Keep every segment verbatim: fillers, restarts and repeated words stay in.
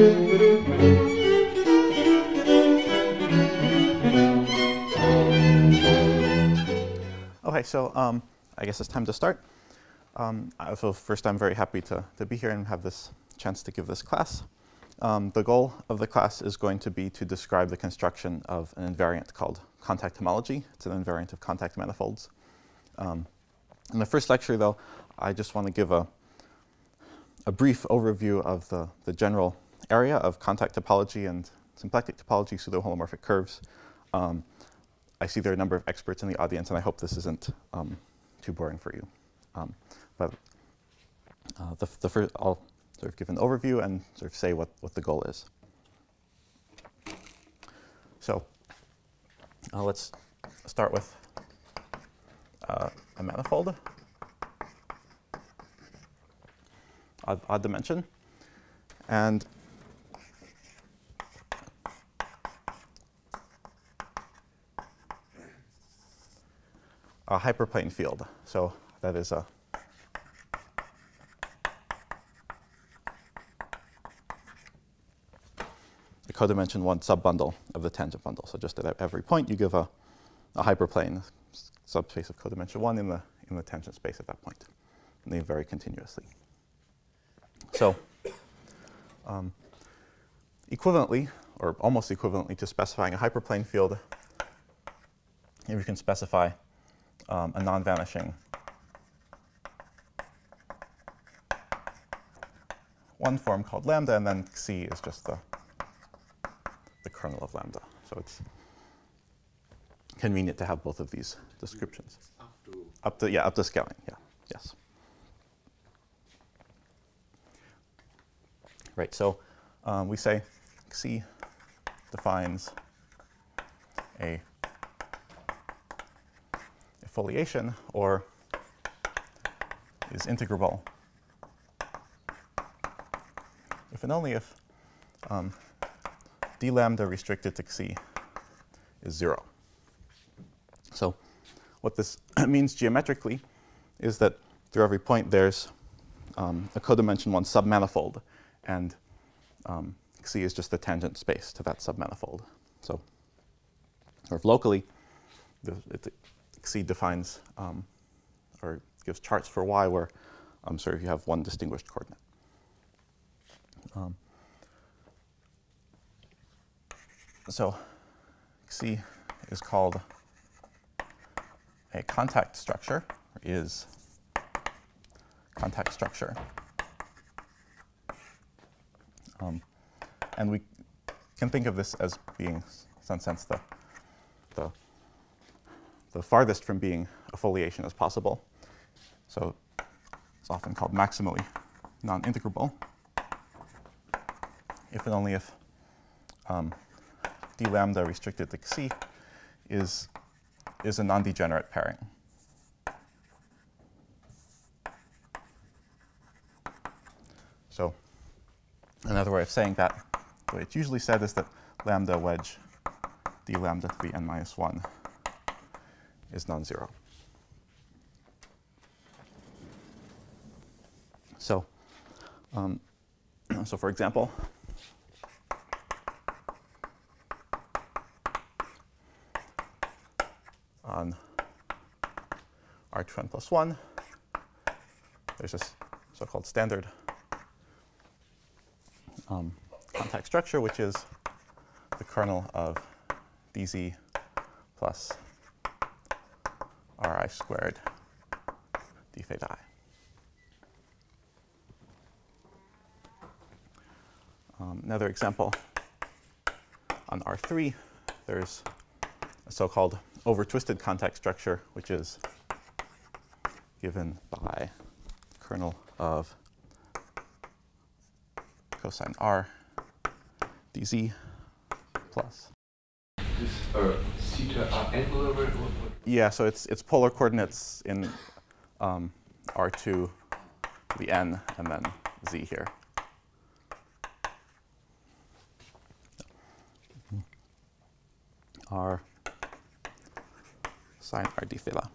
Okay, so um, I guess it's time to start. Um, so first, I'm very happy to, to be here and have this chance to give this class. Um, the goal of the class is going to be to describe the construction of an invariant called contact homology. It's an invariant of contact manifolds. Um, in the first lecture, though, I just want to give a, a brief overview of the, the general area of contact topology and symplectic topology, pseudo-holomorphic curves. Um, I see there are a number of experts in the audience, and I hope this isn't um, too boring for you. Um, but uh, the, the first, I'll sort of give an overview and sort of say what, what the goal is. So uh, let's start with uh, a manifold, odd, odd dimension. And a hyperplane field. So that is a codimension one subbundle of the tangent bundle. So just at every point, you give a, a hyperplane subspace of codimension one in the in the tangent space at that point, and they vary continuously. So, um, equivalently, or almost equivalently, to specifying a hyperplane field, you can specify um, a non-vanishing one form called lambda, and then C is just the the kernel of lambda. So it's convenient to have both of these descriptions. Up to, up to yeah, up to scaling. Yeah, yes. Right. So um, we say C defines a foliation, or is integrable if and only if um, d lambda restricted to C is zero. So what this means geometrically is that through every point there's um, a codimension one submanifold, and um, C is just the tangent space to that submanifold. So or if locally, the, it, C defines um, or gives charts for Y where um, sort of you have one distinguished coordinate. Um, So C is called a contact structure, or is contact structure. Um, and we can think of this as being, in some sense, the, the, the farthest from being a foliation as possible. So it's often called maximally non-integrable, if and only if um, d lambda restricted to C is, is a non-degenerate pairing. So another way of saying that, the way it's usually said, is that lambda wedge d lambda to the n minus one is non-zero. So, um, so for example, on arch one plus one, there's this so-called standard um, contact structure, which is the kernel of dz plus ri squared d theta I. Um, another example, on R three, there's a so-called over-twisted contact structure, which is given by kernel of cosine r dz plus. Is uh, theta r angular? Or what? Yeah, so it's it's polar coordinates in um, r two to the n, and then z here. R sine r d theta.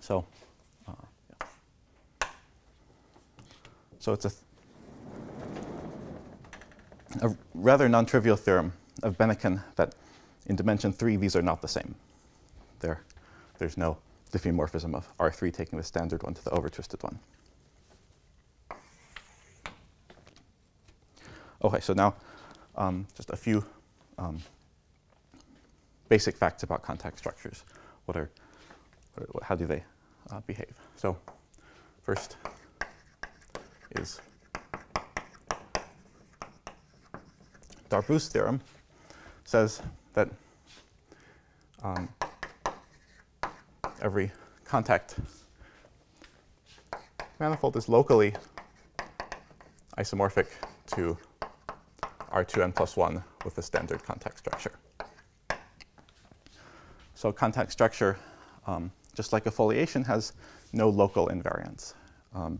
So, uh, yeah. so it's a th a rather non-trivial theorem of Bennequin that in dimension three, these are not the same. There, there's no diffeomorphism of R three taking the standard one to the overtwisted one. Okay, so now um, just a few um, basic facts about contact structures. What are, what, how do they uh, behave? So first is Darbous's theorem says that um, every contact manifold is locally isomorphic to R two n plus one with a standard contact structure. So contact structure, um, just like affoliation, has no local invariants. Um,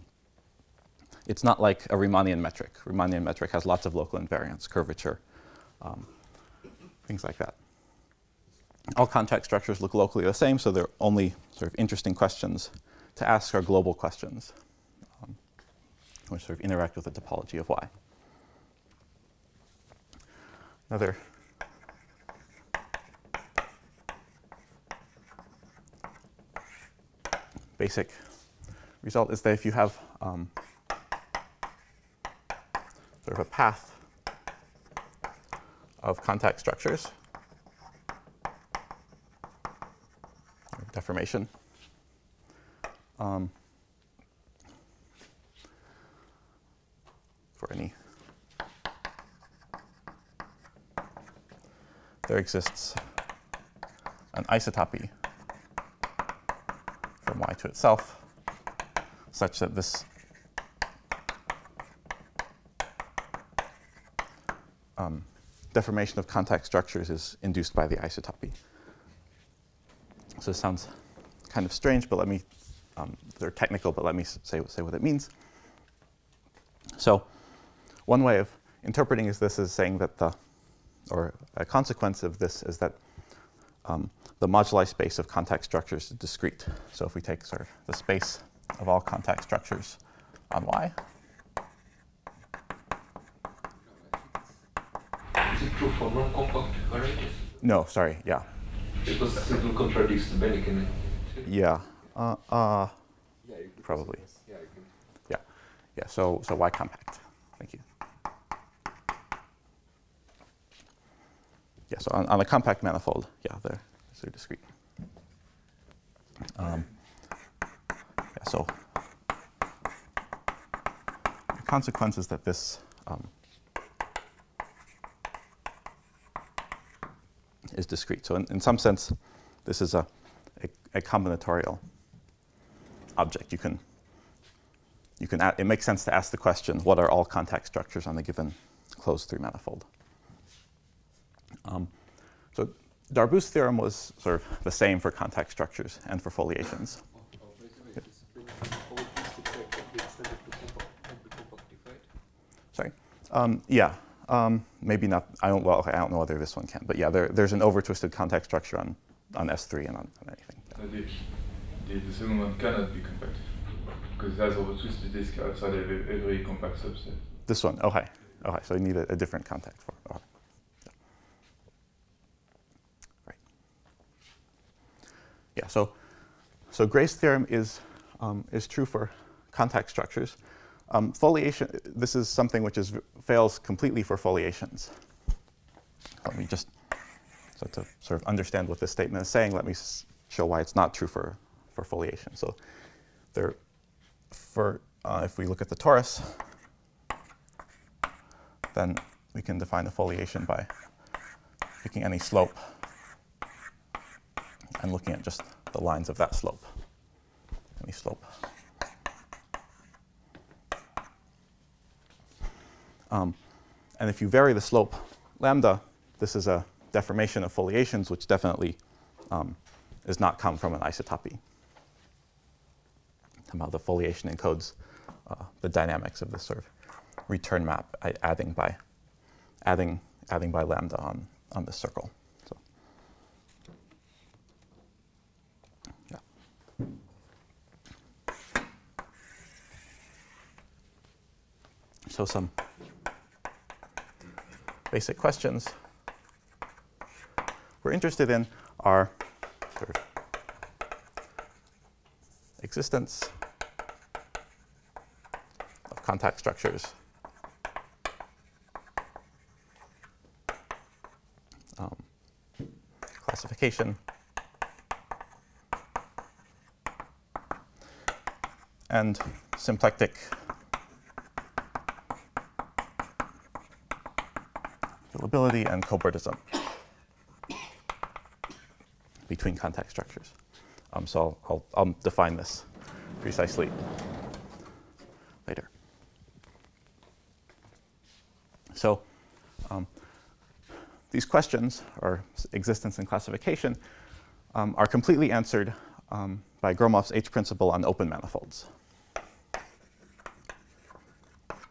it's not like a Riemannian metric. Riemannian metric has lots of local invariants, curvature, um, things like that. All contact structures look locally the same, so they're only sort of interesting questions to ask are global questions, um, which sort of interact with the topology of Y. Another basic result is that if you have um, sort of a path of contact structures, deformation, um, for any, there exists an isotopy from Y to itself, such that this um, deformation of contact structures is induced by the isotopy. So this sounds kind of strange, but let me, um, they're technical, but let me say, say what it means. So one way of interpreting is this is saying that the, or a consequence of this is that um, the moduli space of contact structures is discrete. So if we take sort of the space of all contact structures on Y. Is it true for non-compact varieties? No, sorry, yeah. Because it will contradict the Bennequin. Yeah. Uh, uh, yeah you probably. Yeah, you can. yeah. Yeah. So, so Y compact. Thank you. Yeah. So on, on a compact manifold, yeah, they're so discrete. Um, yeah. So the consequence is that this um, is discrete. So in, in some sense, this is a, a, a combinatorial object. You can, you can, it makes sense to ask the question, what are all contact structures on the given closed three manifold? Um, so Darbous's theorem was sort of the same for contact structures and for foliations. Sorry? Um, yeah. Um, maybe not. I don't. Well, okay, I don't know whether this one can. But yeah, there, there's an overtwisted contact structure on on S three and on, on anything. So the, the second one cannot be compact because it has overtwisted disk outside of every compact subset. This one. Okay. Okay. So you need a, a different contact form. Okay. Yeah. Right. Yeah. So so Gray's theorem is um, is true for contact structures. Um, foliation, this is something which is, fails completely for foliations. Let me just, so to sort of understand what this statement is saying, let me s show why it's not true for, for foliation. So there, for, uh, if we look at the torus, then we can define a foliation by picking any slope and looking at just the lines of that slope, any slope. Um, and if you vary the slope lambda, this is a deformation of foliations, which definitely um, does not come from an isotopy. Somehow the foliation encodes uh, the dynamics of this sort of return map adding by adding adding by lambda on on this circle. So, yeah. So some basic questions we're interested in are curve existence of contact structures um, classification and symplectic availability and cobordism between contact structures. Um, so I'll, I'll define this precisely later. So um, these questions, or existence and classification, um, are completely answered um, by Gromov's H principle on open manifolds.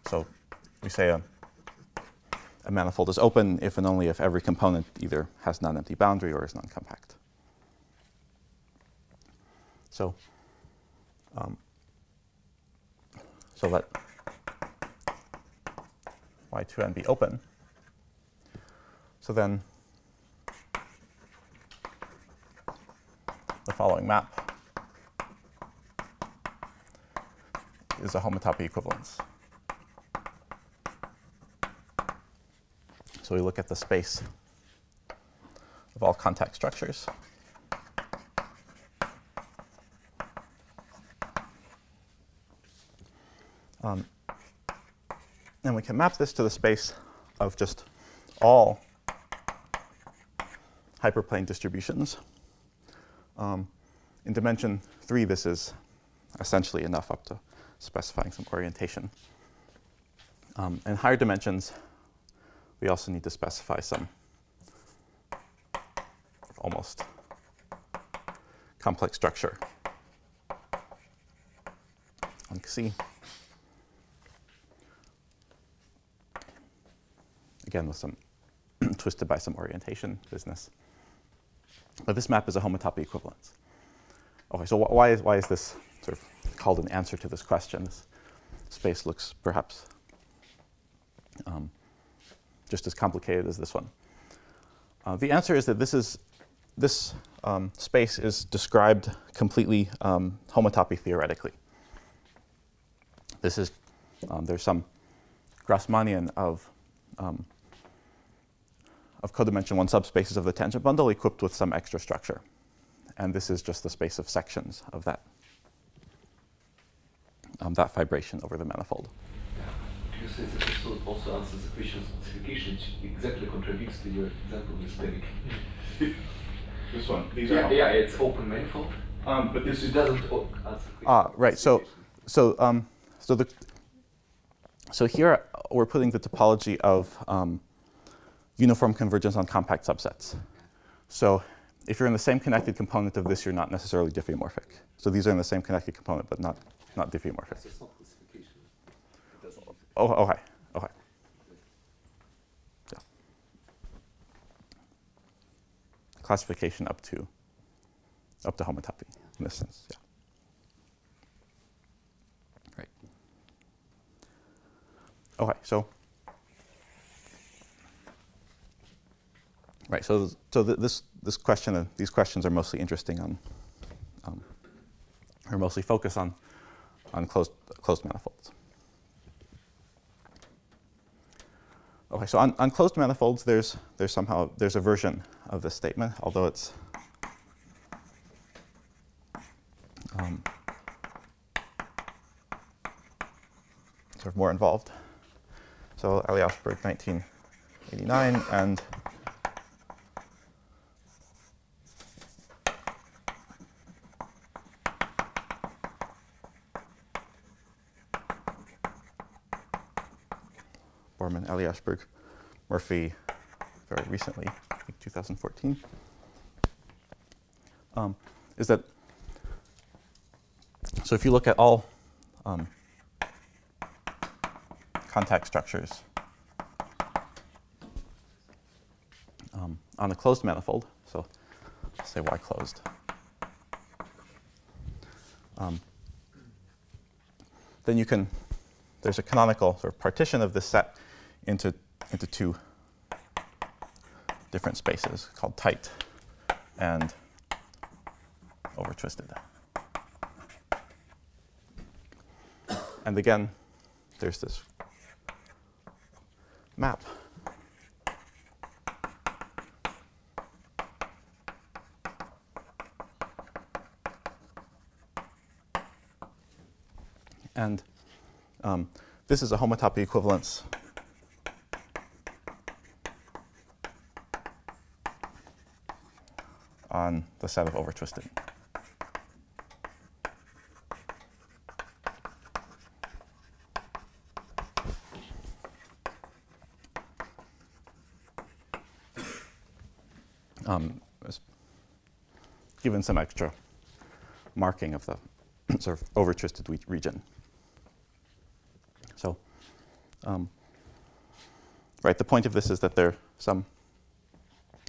So we say a, a manifold is open if and only if every component either has non-empty boundary or is non-compact. So, um, so let Y two n be open. So then the following map is a homotopy equivalence. So we look at the space of all contact structures. Um, and we can map this to the space of just all hyperplane distributions. Um, in dimension three, this is essentially enough up to specifying some orientation. Um, in higher dimensions, we also need to specify some almost complex structure like C. Again, with some twisted by some orientation business. But this map is a homotopy equivalence. Okay, so wh why is why is this sort of called an answer to this question? This space looks perhaps um, just as complicated as this one. Uh, the answer is that this is this um, space is described completely um, homotopy theoretically. This is um, there's some Grassmannian of um, of codimension one subspaces of the tangent bundle equipped with some extra structure, and this is just the space of sections of that um, that vibration over the manifold. You say that this also answers the question of specification, which exactly contradicts to your example with static. This one, these yeah, are yeah, it's open manifold. Um, but this it doesn't answer the question. Ah, right. So, so, um, so the, so here we're putting the topology of um, uniform convergence on compact subsets. So, if you're in the same connected component of this, you're not necessarily diffeomorphic. So these are in the same connected component, but not not diffeomorphic. Oh, okay, okay. Yeah. Classification up to up to homotopy in this sense, yeah. Right. Okay, so right, so so th this this question and uh, these questions are mostly interesting on um, are mostly focused on on closed closed manifolds. Okay, so on, on closed manifolds, there's there's somehow there's a version of this statement, although it's um, sort of more involved. So Eliashberg, nineteen eighty-nine, and Borman, Eliashberg, Murphy, very recently, I think two thousand fourteen, um, is that, so if you look at all um, contact structures um, on a closed manifold, so let's say Y closed, um, then you can, there's a canonical sort of partition of this set into into two different spaces called tight and overtwisted. And again, there's this map. And um, this is a homotopy equivalence on the set of overtwisted. Um, given some extra marking of the sort of overtwisted region. So, um, right, the point of this is that there are some,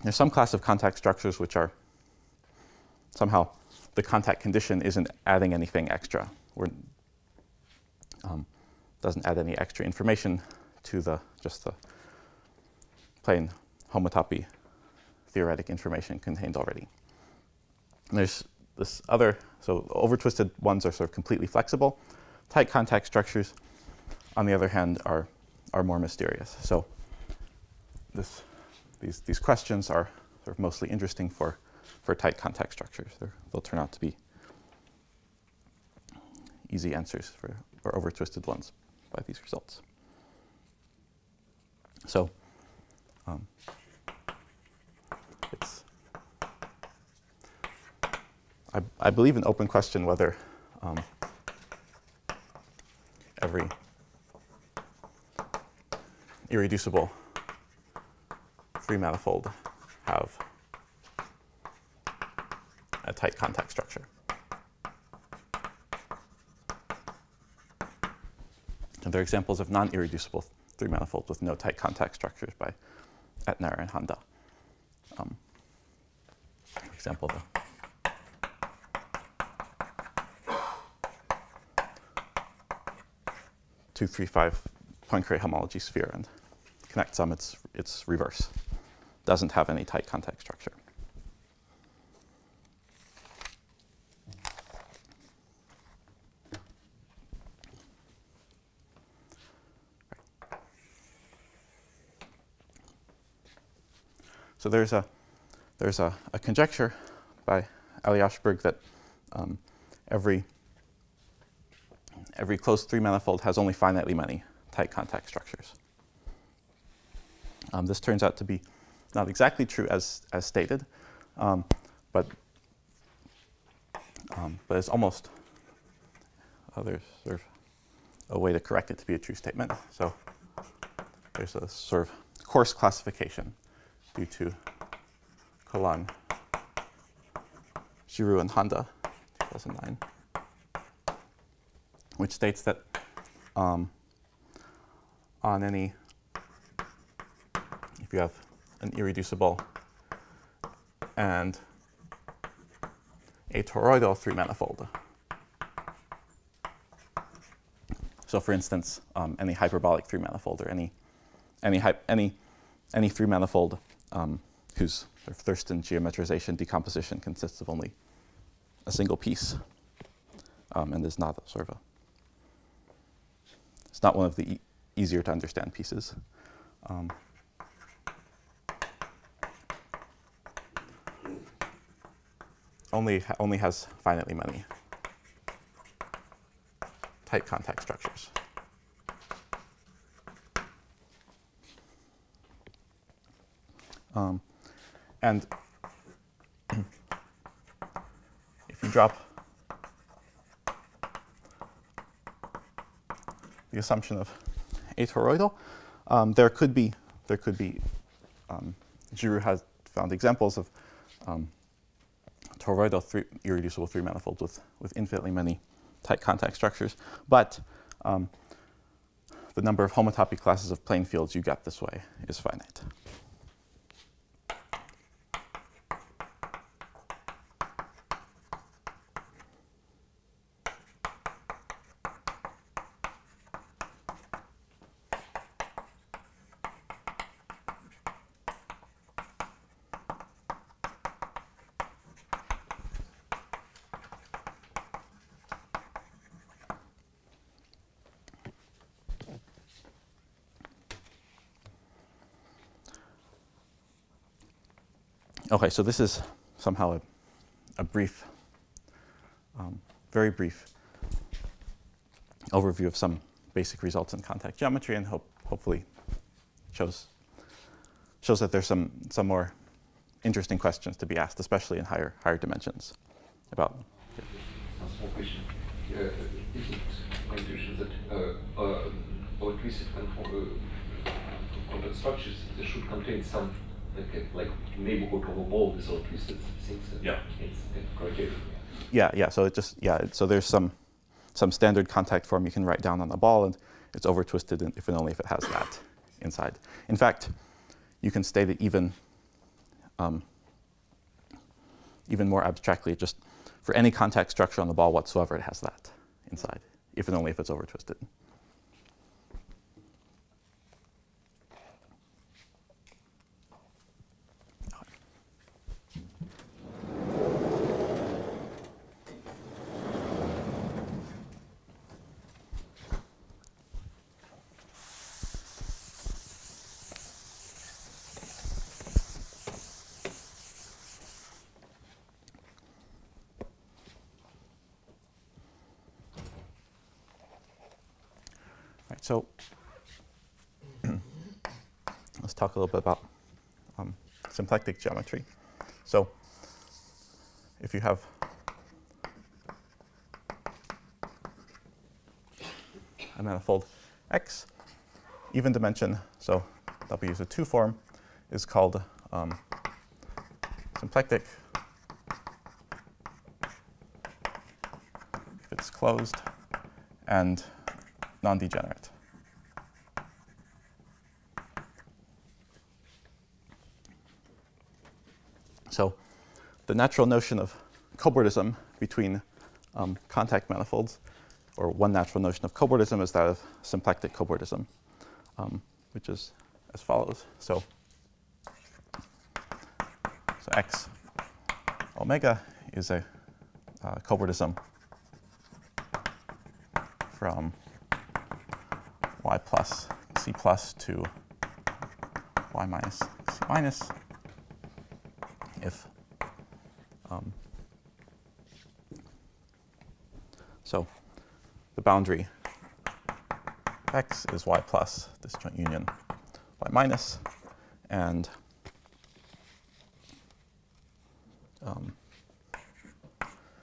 there's some class of contact structures which are somehow the contact condition isn't adding anything extra, or um, doesn't add any extra information to the just the plain homotopy theoretic information contained already. And there's this other, so overtwisted ones are sort of completely flexible. Tight contact structures, on the other hand, are are more mysterious. So this these these questions are sort of mostly interesting for for tight contact structures. They're, they'll turn out to be easy answers for, for overtwisted ones by these results. So um, it's I, I believe an open question whether um, every irreducible free manifold have a tight contact structure. And there are examples of non-irreducible three manifolds with no tight contact structures by Etnyre and Honda. Um, for example, the two three five Poincaré homology sphere and connect sum, its, its reverse. Doesn't have any tight contact structure. So there's a there's a, a conjecture by Eliashberg that um, every every closed three manifold has only finitely many tight contact structures. Um, this turns out to be not exactly true as as stated, um, but um, but it's almost uh, there's sort of a way to correct it to be a true statement. So there's a sort of coarse classification due to Kollon, Giroux, and Honda, two thousand nine, which states that um, on any, if you have an irreducible and a toroidal three manifold, so for instance, um, any hyperbolic three manifold or any any any any three manifold Um, whose sort of Thurston geometrization decomposition consists of only a single piece, um, and is not a sort of a, it's not one of the e easier to understand pieces. Um, only ha only has finitely many tight contact structures. Um, and if you drop the assumption of atoroidal, um, there could be there could be um, Giroux has found examples of um, toroidal three, irreducible three manifolds with with infinitely many tight contact structures, but um, the number of homotopy classes of plane fields you get this way is finite. Okay, so this is somehow a, a brief, um, very brief overview of some basic results in contact geometry, and hope hopefully shows shows that there's some some more interesting questions to be asked, especially in higher higher dimensions. About one small question: uh, is it my intuition that uh, uh, or at least uh, contact structures they should contain some like, like neighborhood of a ball, this or twisted things? Yeah. It's, it's criteria. Yeah, yeah. So it just yeah. It, so there's some. Some standard contact form you can write down on the ball, and it's over-twisted if and only if it has that inside. In fact, you can state it even, um, even more abstractly. Just for any contact structure on the ball whatsoever, it has that inside, if and only if it's over-twisted. So let's talk a little bit about um, symplectic geometry. So if you have a manifold X, even dimension, so W is a two form, is called um, symplectic if it's closed and non-degenerate. So the natural notion of cobordism between um, contact manifolds, or one natural notion of cobordism, is that of symplectic cobordism, um, which is as follows. So, so X omega is a uh, cobordism from y plus c plus to y minus c minus, if um, so the boundary X is y plus this joint union y minus, and um,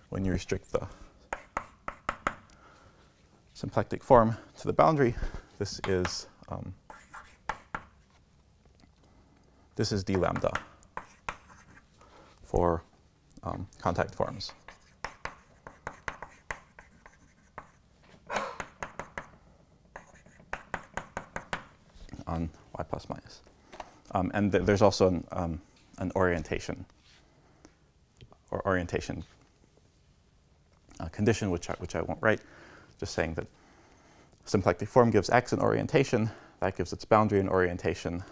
when you restrict the symplectic form to the boundary, this is um, this is d lambda for um, contact forms. On y plus minus. Um, and th there's also an, um, an orientation or orientation uh, condition, which I, which I won't write, just saying that symplectic form gives X an orientation, that gives its boundary an orientation.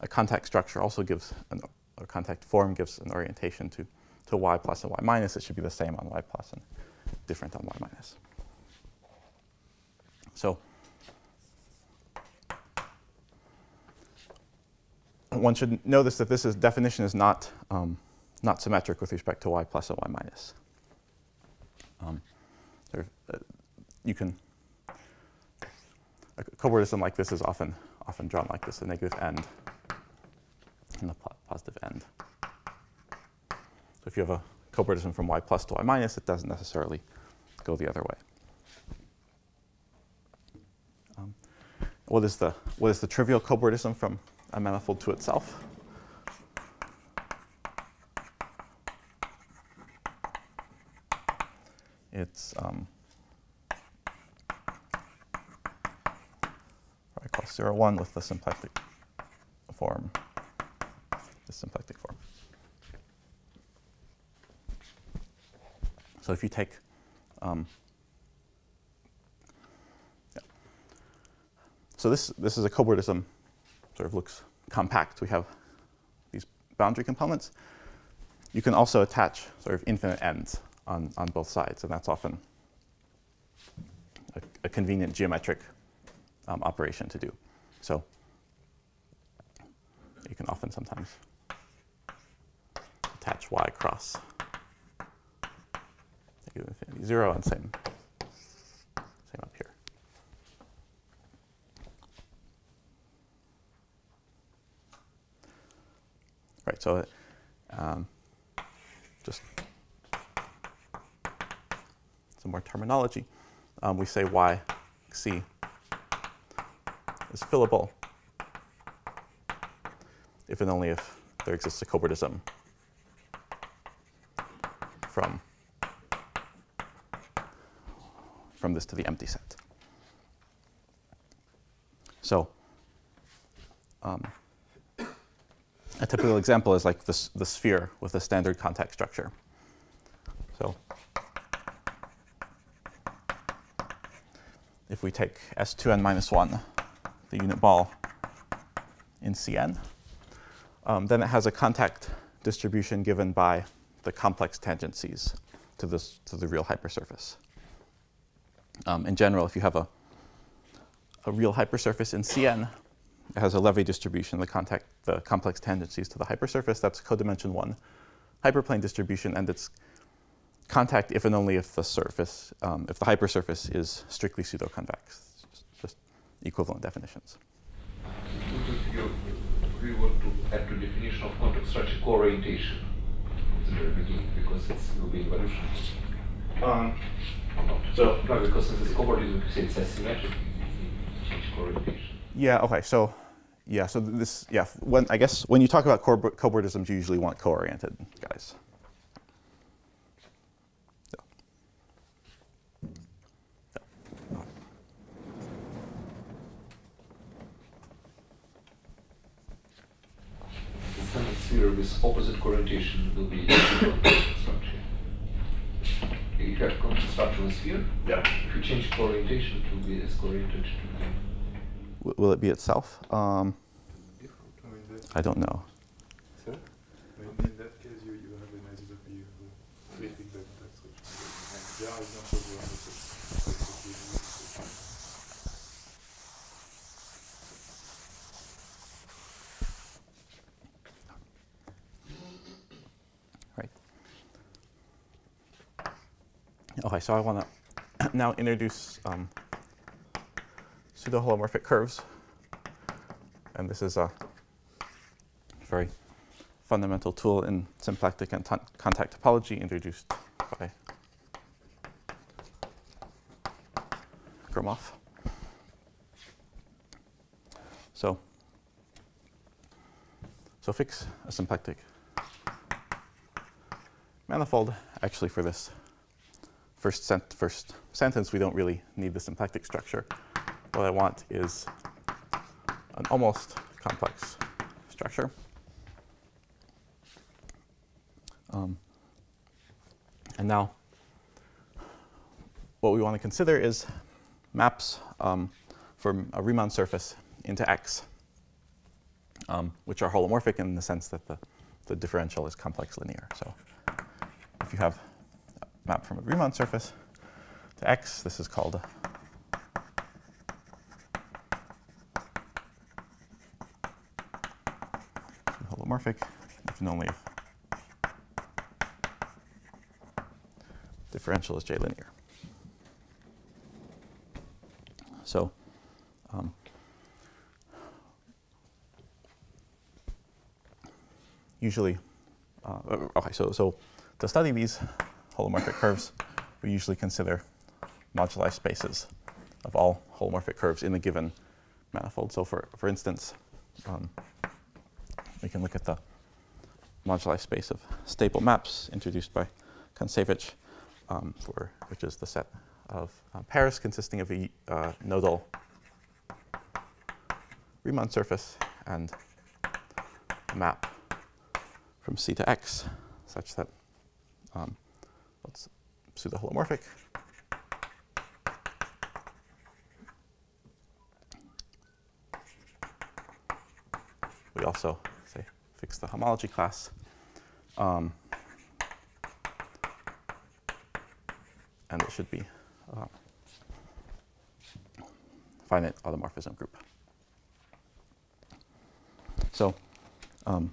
A contact structure also gives an a contact form gives an orientation to, to y plus and y minus. It should be the same on y plus and different on y minus. So one should notice that this is, definition is not, um, not symmetric with respect to y plus and y minus. Um, there, uh, you can, a cobordism like this is often, often drawn like this, a negative end and the positive end. So if you have a cobordism from y plus to y minus, it doesn't necessarily go the other way. Um, what is the what is the trivial cobordism from a manifold to itself? It's um, y equals zero one with the symplectic form. The symplectic form. So if you take, um, yeah. so this this is a cobordism, sort of looks compact. We have these boundary components. You can also attach sort of infinite ends on on both sides, and that's often a, a convenient geometric um, operation to do. So you can often sometimes. attach y cross negative infinity zero, and same same up here. Right, so um, just some more terminology. Um, we say y c is fillable if and only if there exists a cobordism from, from this to the empty set. So um, a typical example is like this, the sphere with a standard contact structure. So if we take S two n minus one, the unit ball in C n, Um, then it has a contact distribution given by the complex tangencies to this to the real hypersurface. Um, in general, if you have a a real hypersurface in C n, it has a Levy distribution, the contact the complex tangencies to the hypersurface. That's codimension one hyperplane distribution, and it's contact if and only if the surface, um, if the hypersurface is strictly pseudoconvex. Just, just equivalent definitions. We want to add to definition of contact structure co-orientation at the very beginning, because it's will be evolutionary. Um, so no, because it's cobordism, you say it's asymmetric. Yeah. Okay. So, yeah. So this. Yeah. When I guess when you talk about cobordisms, you usually want co-oriented guys. So. So. Sphere with opposite orientation will be structure. You have contact structure in sphere. Yeah. If you change orientation, it will be as oriented to. Will it be itself? Um, I don't know. Sir? In that case, you, you have an isotopy of everything that that's what. There are examples of isotopy. Okay, so I want to now introduce um, pseudo-holomorphic curves, and this is a very fundamental tool in symplectic and contact topology introduced by Gromov. So, so fix a symplectic manifold actually for this. First, sent first sentence, we don't really need the symplectic structure. What I want is an almost complex structure. Um, and now, what we want to consider is maps um, from a Riemann surface into X, um, which are holomorphic in the sense that the, the differential is complex linear. So if you have map from a Riemann surface to X. This is called a holomorphic, if and only if differential is J linear. So, um, usually, uh, okay. So, so to study these holomorphic curves, we usually consider moduli spaces of all holomorphic curves in the given manifold. So for, for instance, um, we can look at the moduli space of staple maps introduced by Konsevich, um, for which is the set of uh, pairs consisting of a uh, nodal Riemann surface and a map from C to X such that um, it's pseudo-holomorphic. We also say fix the homology class, um, and it should be uh, finite automorphism group. So. Um,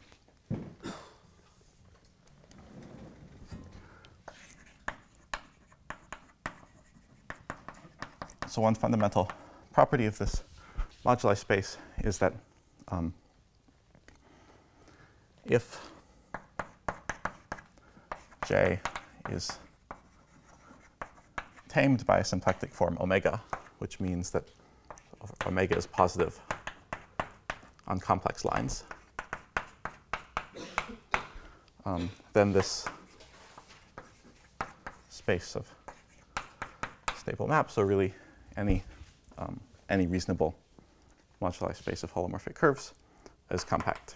So one fundamental property of this moduli space is that um, if J is tamed by a symplectic form omega, which means that omega is positive on complex lines, um, then this space of stable maps, or really any um, any reasonable moduli space of holomorphic curves, is compact.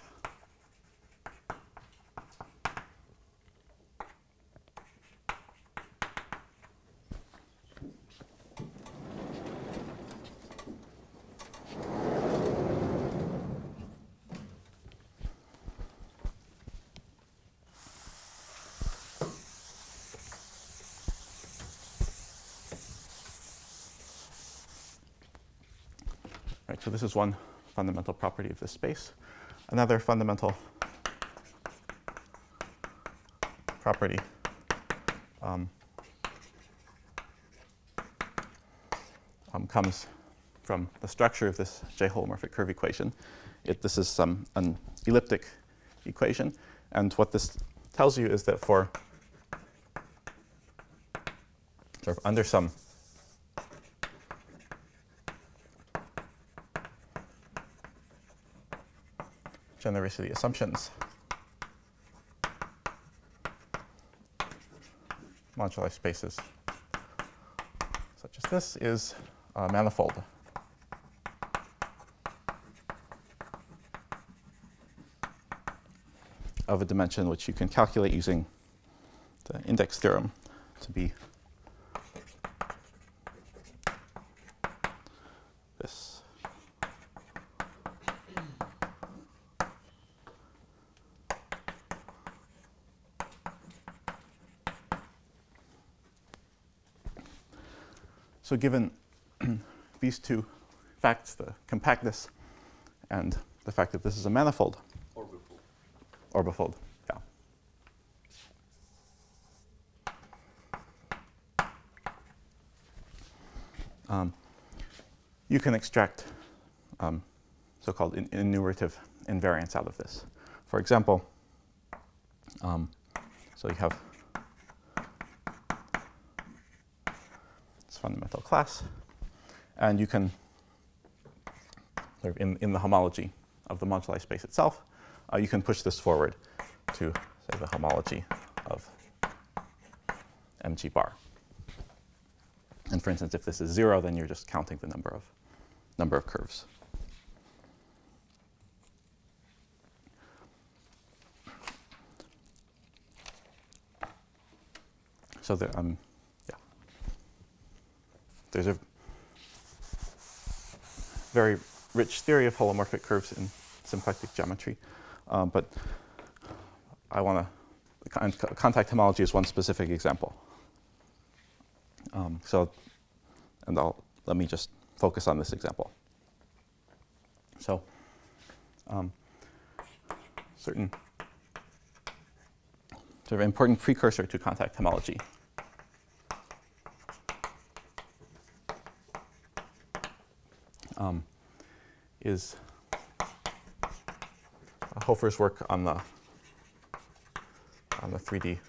So this is one fundamental property of this space. Another fundamental property um, um, comes from the structure of this J-holomorphic curve equation. It, this is um, an elliptic equation. And what this tells you is that for sort of under some genericity assumptions, moduli spaces such as this is uh, manifold. Of a dimension which you can calculate using the index theorem to be this. So given these two facts, the compactness and the fact that this is a manifold, orbifold, orbifold, yeah. Um, you can extract um, so-called in enumerative invariants out of this. For example, um, so you have fundamental class, and you can, in, in the homology of the moduli space itself, uh, you can push this forward to, say, the homology of mg bar. And for instance, if this is zero, then you're just counting the number of number of curves. So there, um, There's a very rich theory of holomorphic curves in symplectic geometry, um, but I want to, contact homology is one specific example. Um, so, and I'll, let me just focus on this example. So, um, certain sort of important precursor to contact homology Um, is Hofer's work on the on the three D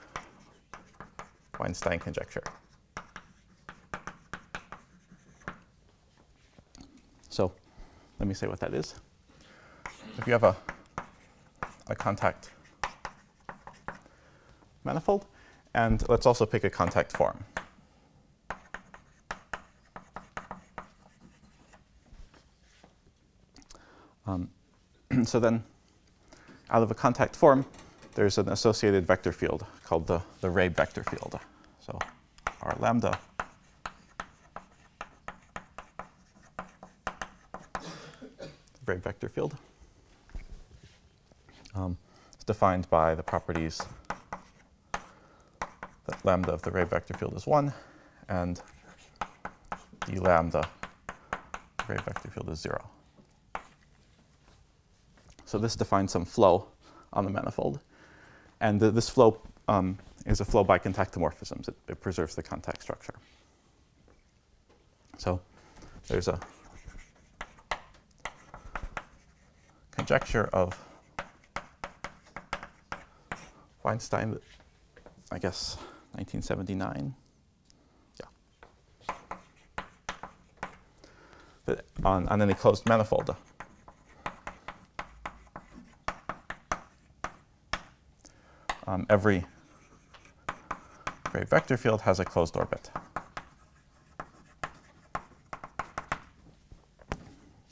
Weinstein conjecture. So let me say what that is. If you have a a contact manifold, and let's also pick a contact form. So then, out of a contact form, there's an associated vector field called the, the Rabe vector field. So R lambda Rabe vector field um, is defined by the properties that lambda of the Rabe vector field is one, and d lambda Rabe vector field is zero. So this defines some flow on the manifold. And th this flow um, is a flow by contactomorphisms. It, it preserves the contact structure. So there's a conjecture of Weinstein, I guess, nineteen seventy-nine. Yeah. On, on any closed manifold. Um, every great vector field has a closed orbit.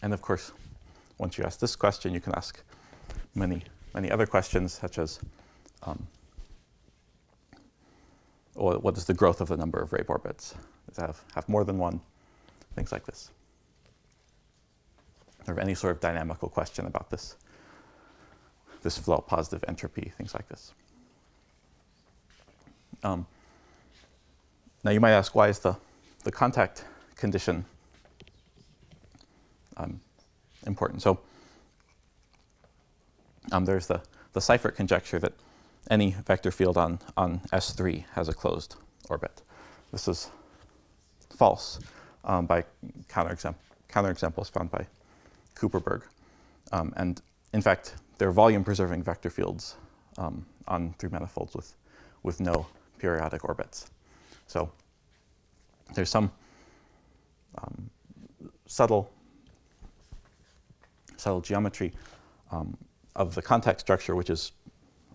And of course, once you ask this question, you can ask many, many other questions, such as um, what is the growth of the number of rape orbits? Does it have, have more than one? Things like this. Or any sort of dynamical question about this, this flow, positive entropy, things like this. Um, now, you might ask, why is the, the contact condition um, important? So um, there's the, the Seifert conjecture that any vector field on, on S three has a closed orbit. This is false um, by counterexam counterexamples found by Kuperberg. Um, and in fact, there are volume-preserving vector fields um, on three manifolds with, with no periodic orbits. So there's some um, subtle, subtle geometry um, of the contact structure, which is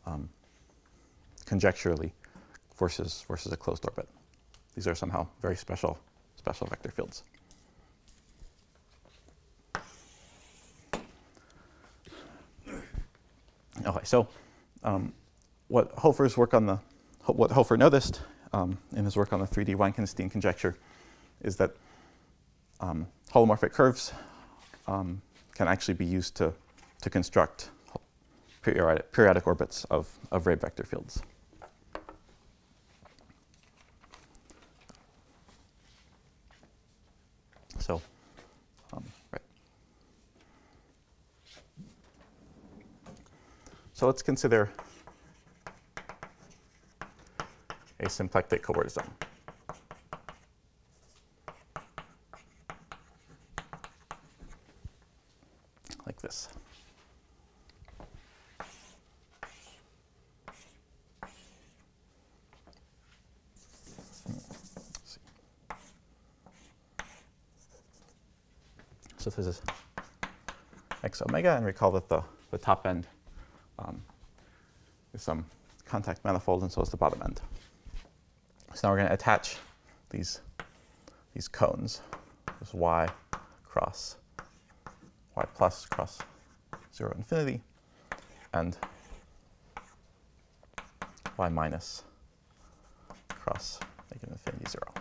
um, conjecturally forces, forces a closed orbit. These are somehow very special, special vector fields. Okay, so um, what Hofer's work on the, what Hofer noticed um, in his work on the three D Wittgenstein conjecture is that um, holomorphic curves um, can actually be used to, to construct periodic, periodic orbits of, of Rabe vector fields. So, um, right. So let's consider a symplectic coordism. Like this. So this is x omega, and recall that the, the top end um, is some contact manifold, and so is the bottom end. So now we're going to attach these, these cones. This y cross y plus cross zero infinity, and y minus cross negative infinity zero.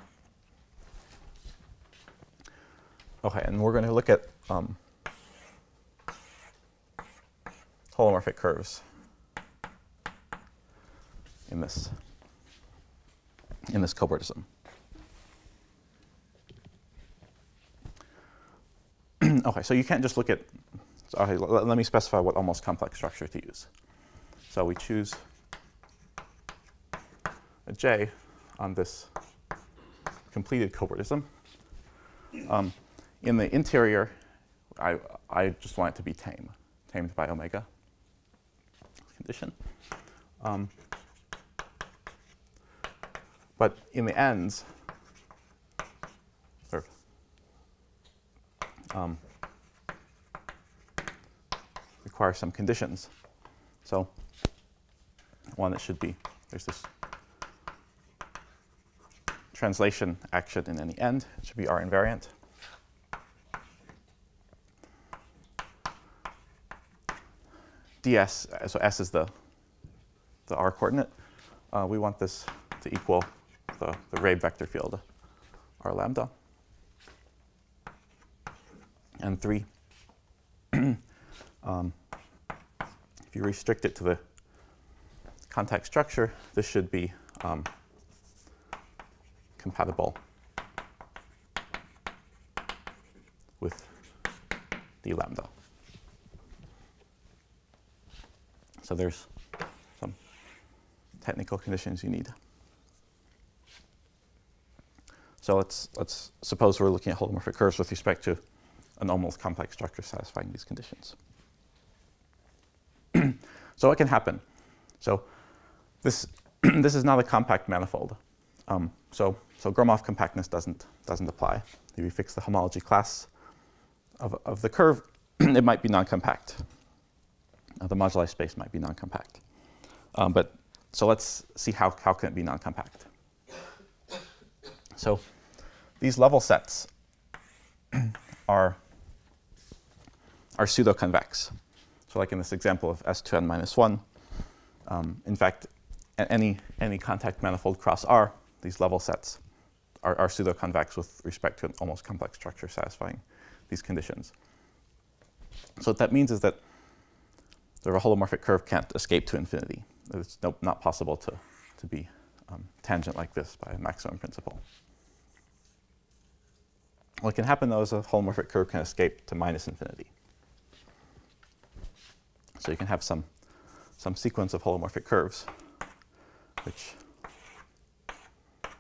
Okay, and we're going to look at um, holomorphic curves in this in this cohortism. Okay, so you can't just look at. Sorry, let, let me specify what almost complex structure to use. So we choose a J on this completed cohortism. Um, In the interior, I, I just want it to be tame, tamed by omega condition. Um, but in the ends, or, um, require some conditions. So one that should be, there's this translation action in any end. It should be R invariant. ds, so s is the, the r coordinate. Uh, we want this to equal the, the Rabe vector field, r lambda. And three, um, if you restrict it to the contact structure, this should be um, compatible with d lambda. So there's some technical conditions you need. So let's, let's suppose we're looking at holomorphic curves with respect to an almost compact structure satisfying these conditions. So what can happen? So this, this is not a compact manifold. Um, so, so Gromov compactness doesn't, doesn't apply. If you fix the homology class of, of the curve, it might be non-compact. Uh, the moduli space might be non-compact. Um, but so let's see how, how can it be non-compact. So these level sets are, are pseudo-convex. So like in this example of S two n minus one, um, in fact, any, any contact manifold cross R, these level sets are, are pseudo-convex with respect to an almost complex structure satisfying these conditions. So what that means is that the holomorphic curve can't escape to infinity. It's no, not possible to, to be um, tangent like this by a maximum principle. What can happen, though, is a holomorphic curve can escape to minus infinity. So you can have some, some sequence of holomorphic curves, which look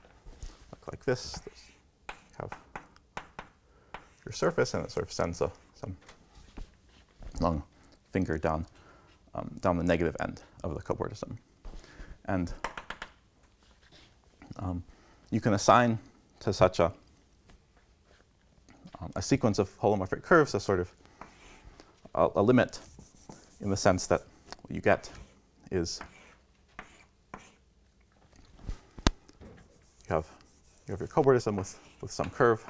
like this. You have your surface, and it sort of sends a, some long finger down, um, down the negative end of the cobordism. And um, you can assign to such a, um, a sequence of holomorphic curves a sort of a, a limit, in the sense that what you get is you have, you have your cobordism with, with some curve.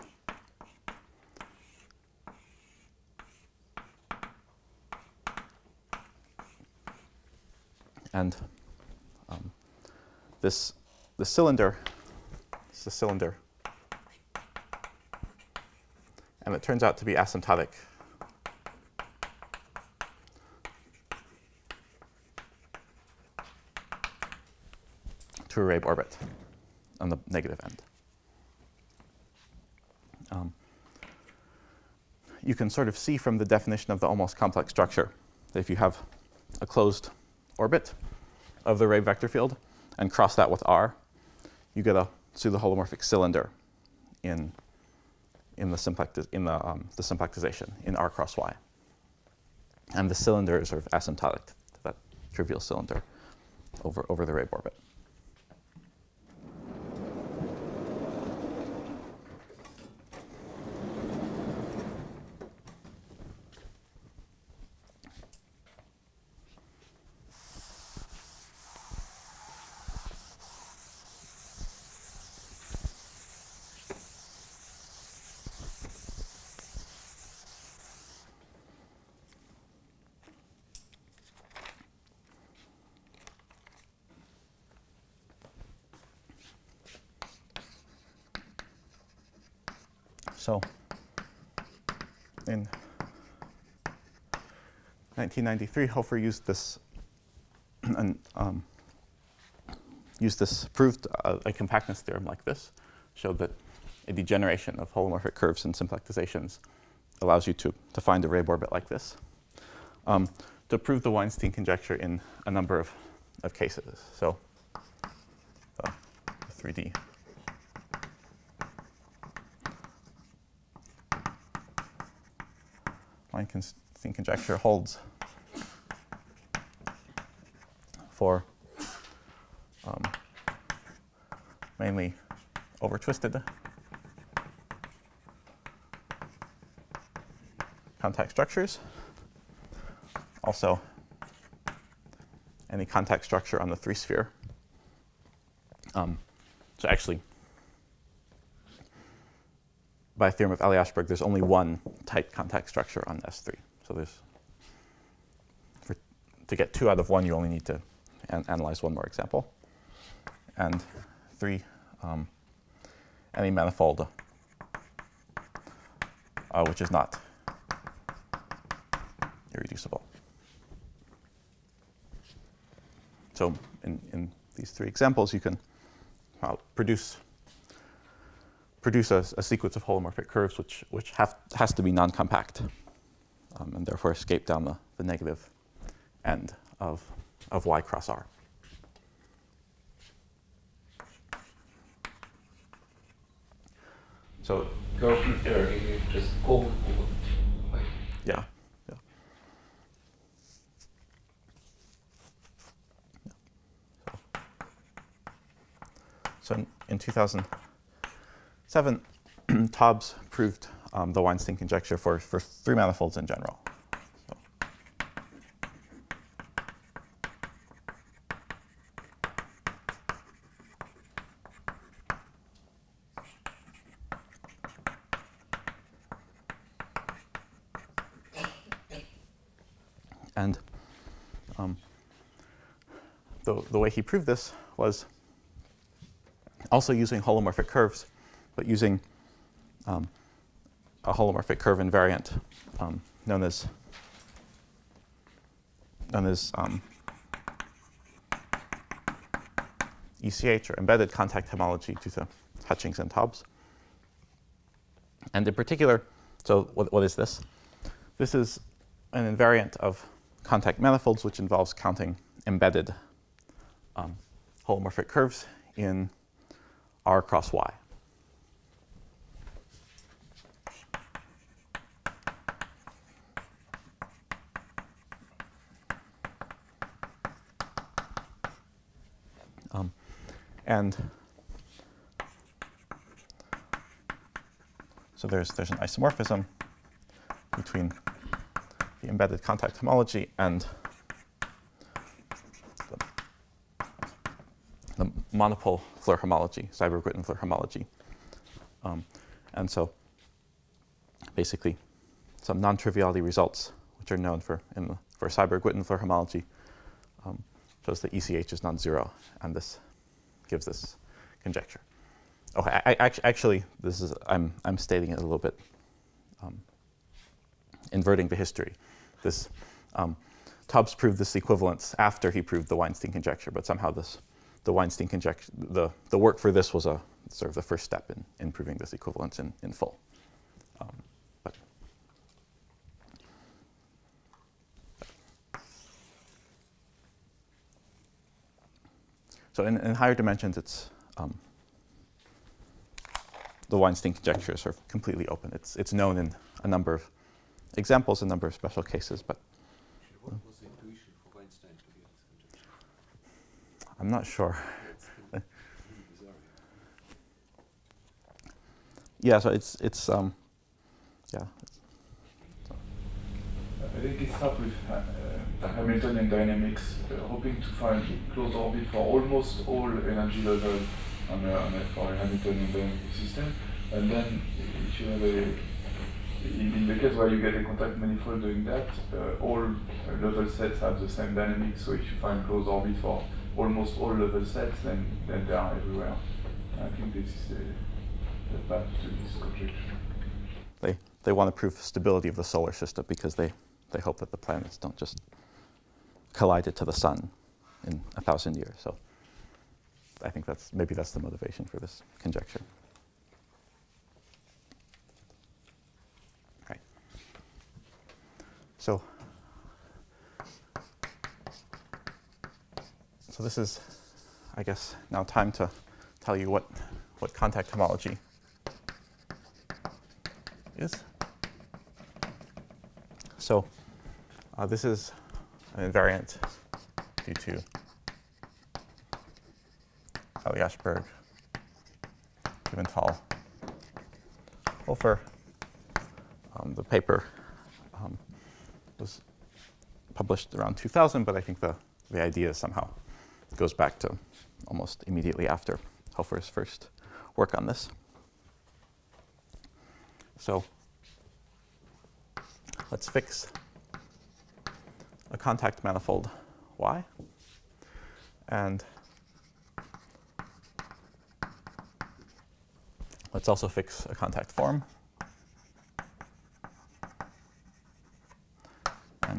And um, this, this cylinder, this is a cylinder, and it turns out to be asymptotic. To a Rabe orbit on the negative end. Um, you can sort of see from the definition of the almost complex structure that if you have a closed orbit of the Rabe vector field and cross that with R, you get a pseudo-holomorphic cylinder in in the symplecti in the um, the symplectization in R cross Y, and the cylinder is sort of asymptotic to that trivial cylinder over over the Rabe orbit. So in nineteen ninety-three, Hofer used this and um, used this proved uh, a compactness theorem like this, showed that a degeneration of holomorphic curves and symplectizations allows you to, to find a Rabe orbit like this, um, to prove the Weinstein conjecture in a number of, of cases. So uh, three D. Weinstein conjecture holds for um, mainly overtwisted contact structures. Also, any contact structure on the three sphere. Um, so actually, by the theorem of Eliashberg, there's only one tight contact structure on S three. So there's, for, to get two out of one, you only need to an analyze one more example. And three, um, any manifold uh, which is not irreducible. So in, in these three examples, you can uh, produce produce a, a sequence of holomorphic curves which, which have, has to be non-compact, um, and therefore escape down the, the negative end of, of Y cross R. So just go. Yeah. Yeah. So in, in two thousand seven, Taubes proved um, the Weinstein conjecture for, for three manifolds in general. And um, the, the way he proved this was also using holomorphic curves, but using um, a holomorphic curve invariant um, known as known as um, E C H, or embedded contact homology, due to Hutchings and Taubes. And in particular, so what, what is this? This is an invariant of contact manifolds, which involves counting embedded um, holomorphic curves in R cross Y. Um, and so there's, there's an isomorphism between the embedded contact homology and the, the monopole Fleur homology, Seiberg-Witten Fleur homology. Um, and so basically some non-triviality results, which are known for, in the, for Seiberg-Witten Fleur homology, um, shows that E C H is non-zero, and this gives this conjecture. Okay, I, I, actually, this is, I'm, I'm stating it a little bit, um, inverting the history. This um, Taubes proved this equivalence after he proved the Weinstein conjecture, but somehow this, the Weinstein conjecture, the, the work for this was a sort of the first step in, in proving this equivalence in, in full. Um, but. So in, in higher dimensions, it's um, the Weinstein conjecture is sort of completely open. It's it's known in a number of examples, a number of special cases, but what was the intuition for Weinstein to get this conjecture? I'm not sure. Really bizarre. Yeah, so it's it's um, yeah. It's, so. I think it starts with uh, uh, Hamiltonian dynamics, uh, hoping to find closed orbit for almost all energy level on a, on a for a Hamiltonian dynamic system, and then if you have a In, in the case where you get a contact manifold doing that, uh, all uh, level sets have the same dynamics. So if you find closed orbit for almost all level sets, then, then they are everywhere. I think this is a, the path to this conjecture. They, they want to prove stability of the solar system because they, they hope that the planets don't just collide it to the sun in a thousand years. So I think that's maybe that's the motivation for this conjecture. So, so this is, I guess, now time to tell you what, what contact homology is. So uh, this is an invariant due to Eliashberg, Givental, Hofer. Um, the paper um, was published around two thousand, but I think the, the idea somehow goes back to almost immediately after Hofer's first work on this. So let's fix a contact manifold Y, and let's also fix a contact form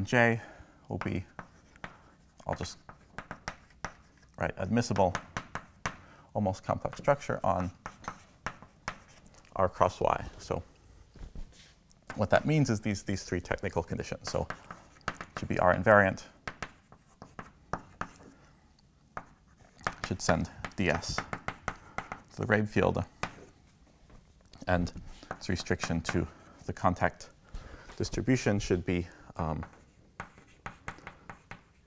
J will be, I'll just write admissible almost complex structure on R cross Y. So what that means is these, these three technical conditions. So it should be R invariant, should send D S to the Rabe field, and its restriction to the contact distribution should be um,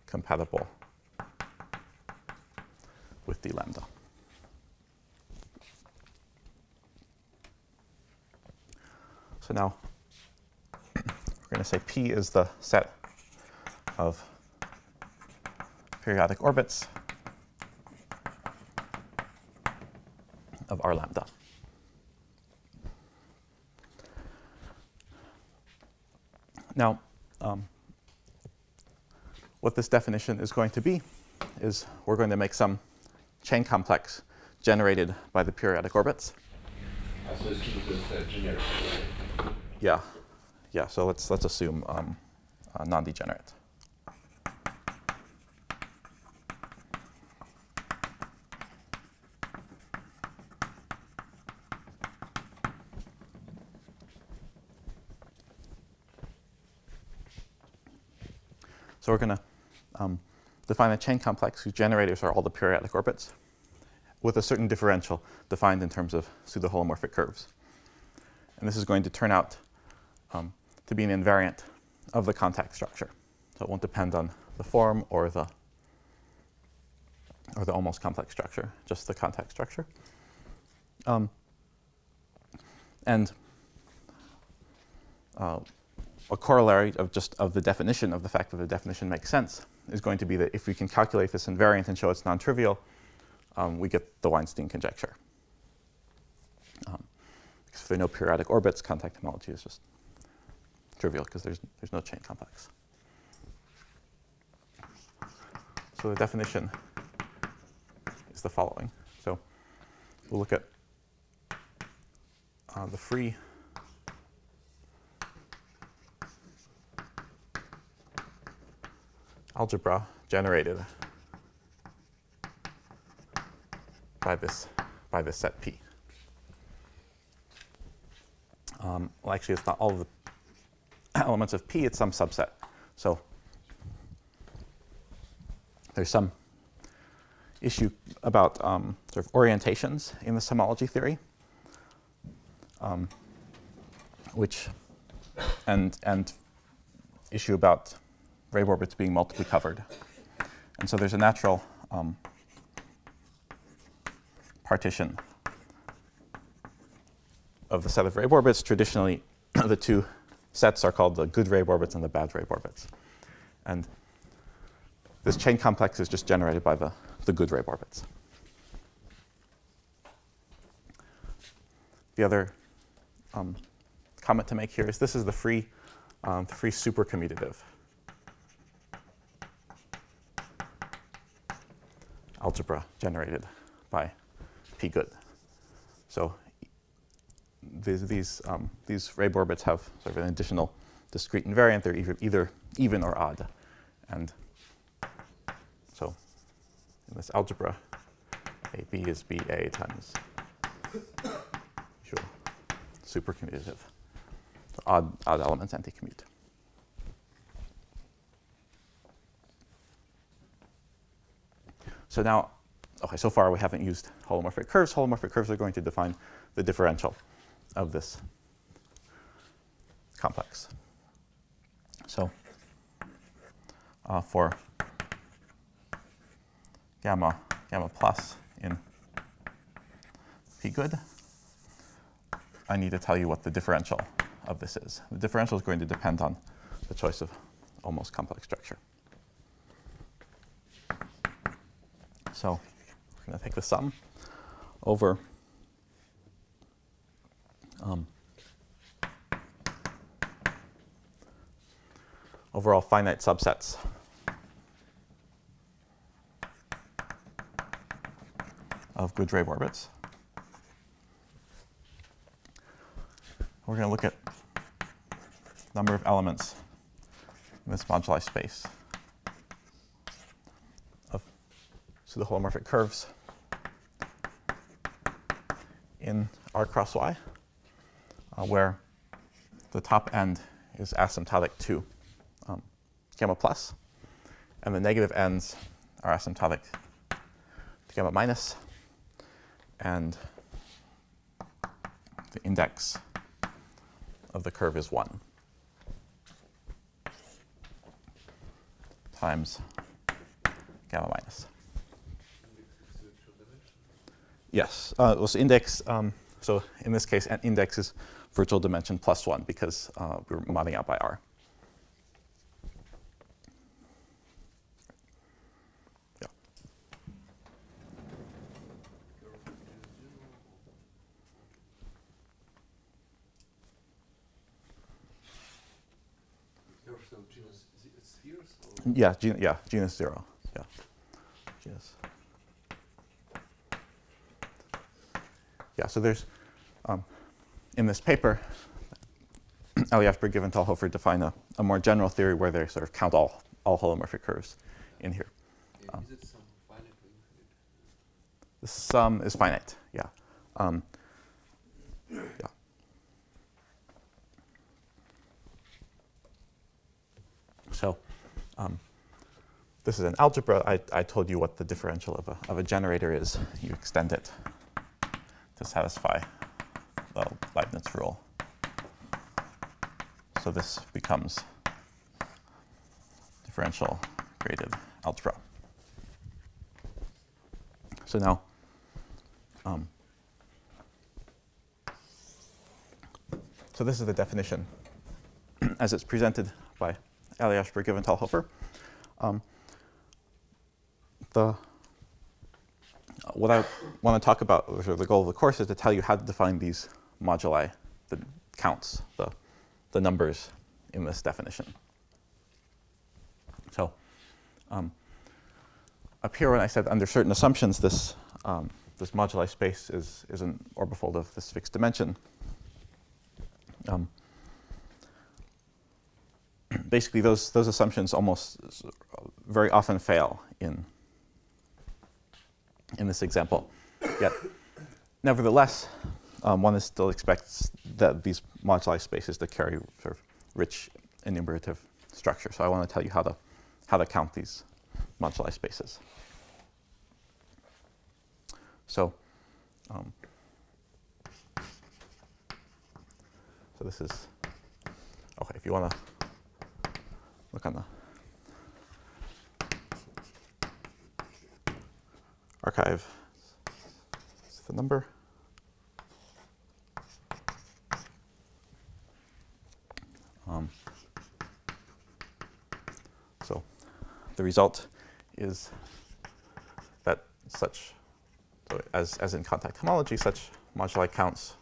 compatible with d lambda. So now we're going to say P is the set of periodic orbits of R lambda. Now, um, what this definition is going to be is we're going to make some chain complex generated by the periodic orbits. So this is a generic. Yeah, yeah. So let's let's assume um, uh, non-degenerate. So we're going to um, define a chain complex whose generators are all the periodic orbits, with a certain differential defined in terms of pseudo-holomorphic curves. And this is going to turn out um, to be an invariant of the contact structure. So it won't depend on the form or the or the almost complex structure, just the contact structure. Um, and uh, a corollary of just of the definition, of the fact that the definition makes sense, is going to be that if we can calculate this invariant and show it's non-trivial, Um, we get the Weinstein conjecture. Um, because if there are no periodic orbits, contact homology is just trivial because there's, there's no chain complex. So the definition is the following. So we'll look at uh, the free algebra generated by this, by this set P. Um, well, actually, it's not all of the elements of P, it's some subset. So there's some issue about um, sort of orientations in this homology theory, um, which, and, and issue about wave orbits being multiply covered. And so there's a natural um, partition of the set of wave orbits. Traditionally, the two sets are called the good wave orbits and the bad wave orbits. And this chain complex is just generated by the, the good wave orbits. The other um, comment to make here is this is the free, um, the free supercommutative algebra generated by P good. So these these um, these wave orbits have sort of an additional discrete invariant. They're either, either even or odd, and so in this algebra, A B is B A times usual supercommutative. So odd odd elements anti-commute. So now. Okay, so far we haven't used holomorphic curves. Holomorphic curves are going to define the differential of this complex. So uh, for gamma, gamma plus in P good, I need to tell you what the differential of this is. The differential is going to depend on the choice of almost complex structure. So I'm going to take the sum over um, overall finite subsets of good wave orbits. We're going to look at number of elements in this moduli space of pseudo-holomorphic curves in R cross Y, uh, where the top end is asymptotic to um, gamma plus, and the negative ends are asymptotic to gamma minus, and the index of the curve is one times gamma minus. Yes, uh, it was index. Um, so in this case, an index is virtual dimension plus one because uh, we're modding out by R. Yeah. Yeah, gen yeah, genus zero. Yeah, genus. Yeah, so there's, um, in this paper, Eliashberg, Givental, Hofer define a, a more general theory where they sort of count all, all holomorphic curves in here. Um, is it some finite or infinite? The sum is finite, yeah. Um, yeah. So um, this is an algebra. I, I told you what the differential of a, of a generator is. You extend it to satisfy the Leibniz rule. So this becomes differential graded algebra. So now, um, so this is the definition as it's presented by Eliashberg, Givental, Hofer. Um, the What I want to talk about, or the goal of the course, is to tell you how to define these moduli, the counts, the, the numbers in this definition. So um, up here when I said under certain assumptions, this, um, this moduli space is, is an orbifold of this fixed dimension. Um, basically, those, those assumptions almost very often fail in in this example. Yet, nevertheless, um, one still expects that these moduli spaces to carry sort of rich enumerative structure. So I want to tell you how to, how to count these moduli spaces. So, um, so this is, okay, if you want to look on the archive, it's the number. Um, so the result is that such, so as, as in contact homology, such moduli counts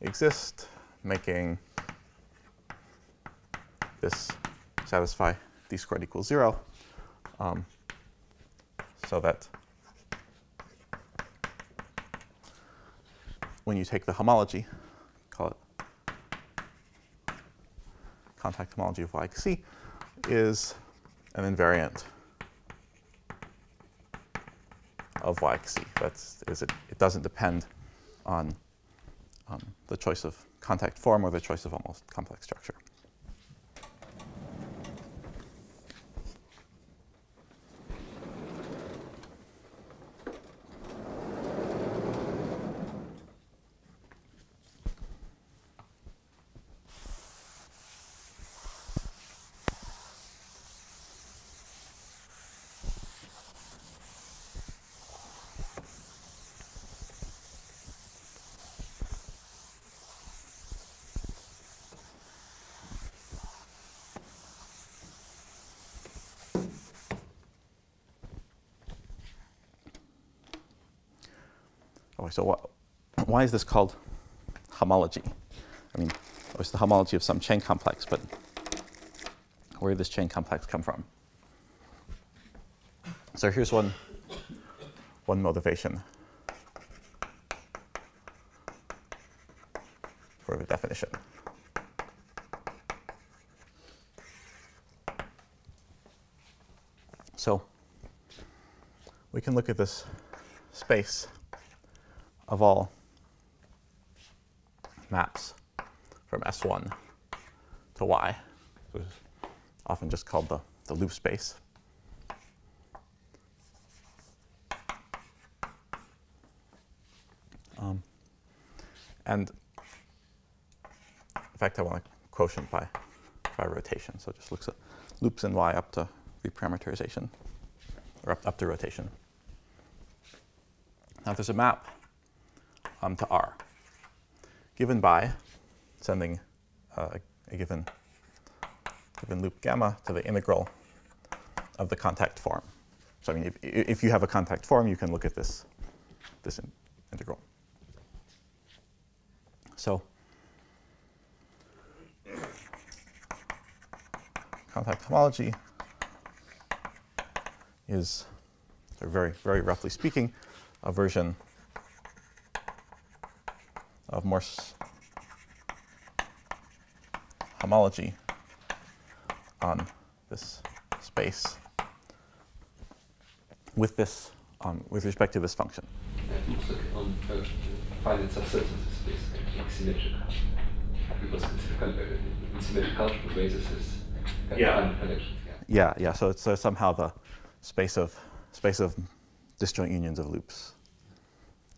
exist, making this satisfy d squared equals zero, um, so that when you take the homology, call it contact homology of y x c, is an invariant of y x c. That's is it. It doesn't depend on um, the choice of contact form or the choice of almost complex structure. So wh why is this called homology? I mean, it's the homology of some chain complex, but where did this chain complex come from? So here's one, one motivation for the definition. So we can look at this space of all maps from S one to Y, which is often just called the, the loop space. And in fact, I want to quotient by, by rotation. So it just looks at loops in y up to reparameterization, or up, up to rotation. Now there's a map um, to R given by sending uh, a given, given loop gamma to the integral of the contact form. So I mean, if, if you have a contact form, you can look at this, this in integral. So contact homology is, very, very roughly speaking, a version of Morse homology on this space with this, um, with respect to this function. It looks like on uh, finite subsets of the space, like symmetric, because it's symmetrical to basis is. Yeah. yeah, yeah. So it's uh, somehow the space of space of disjoint unions of loops.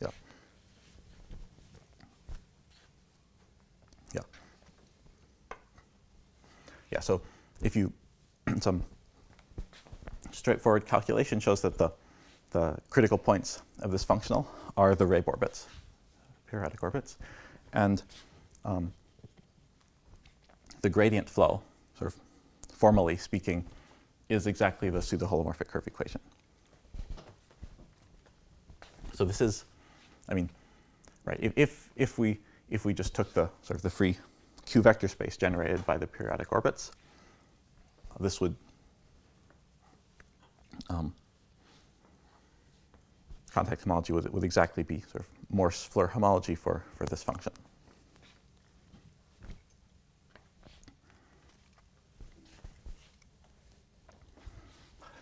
Yeah, yeah, yeah. So if you some straightforward calculation shows that the the critical points of this functional are the Rabe orbits, periodic orbits, and um, the gradient flow, sort of formally speaking, is exactly the pseudo-holomorphic curve equation. So this is, I mean, right? If, if if we if we just took the sort of the free Q vector space generated by the periodic orbits, this would um, contact homology would would exactly be sort of Morse Fleur homology for for this function.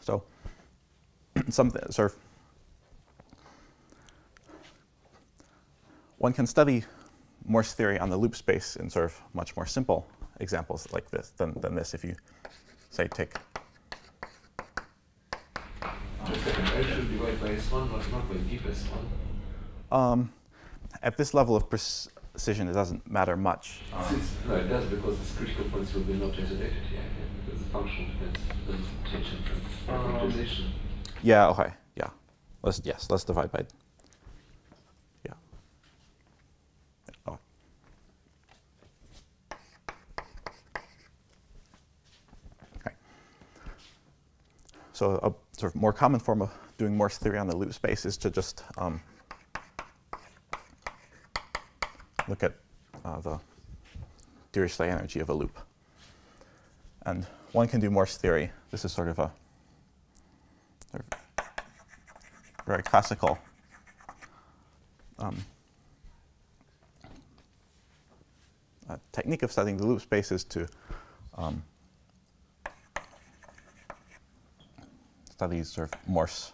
So something sort of one can study Morse theory on the loop space in sort of much more simple examples like this than, than this if you say take. Just a second, I should divide by S one, but not by deep S one. Um, at this level of precision, it doesn't matter much. Um, it's, no, it does because the critical points will be not isolated. Yeah, yeah, because the function depends on tension and quantization. Yeah. Okay. Yeah. Let's yes. Let's divide by. Yeah. Oh. Okay. So a sort of more common form of doing Morse theory on the loop space is to just um, look at uh, the Dirichlet energy of a loop. And one can do Morse theory. This is sort of a very classical um, uh, technique of studying the loop space is to um, study sort of Morse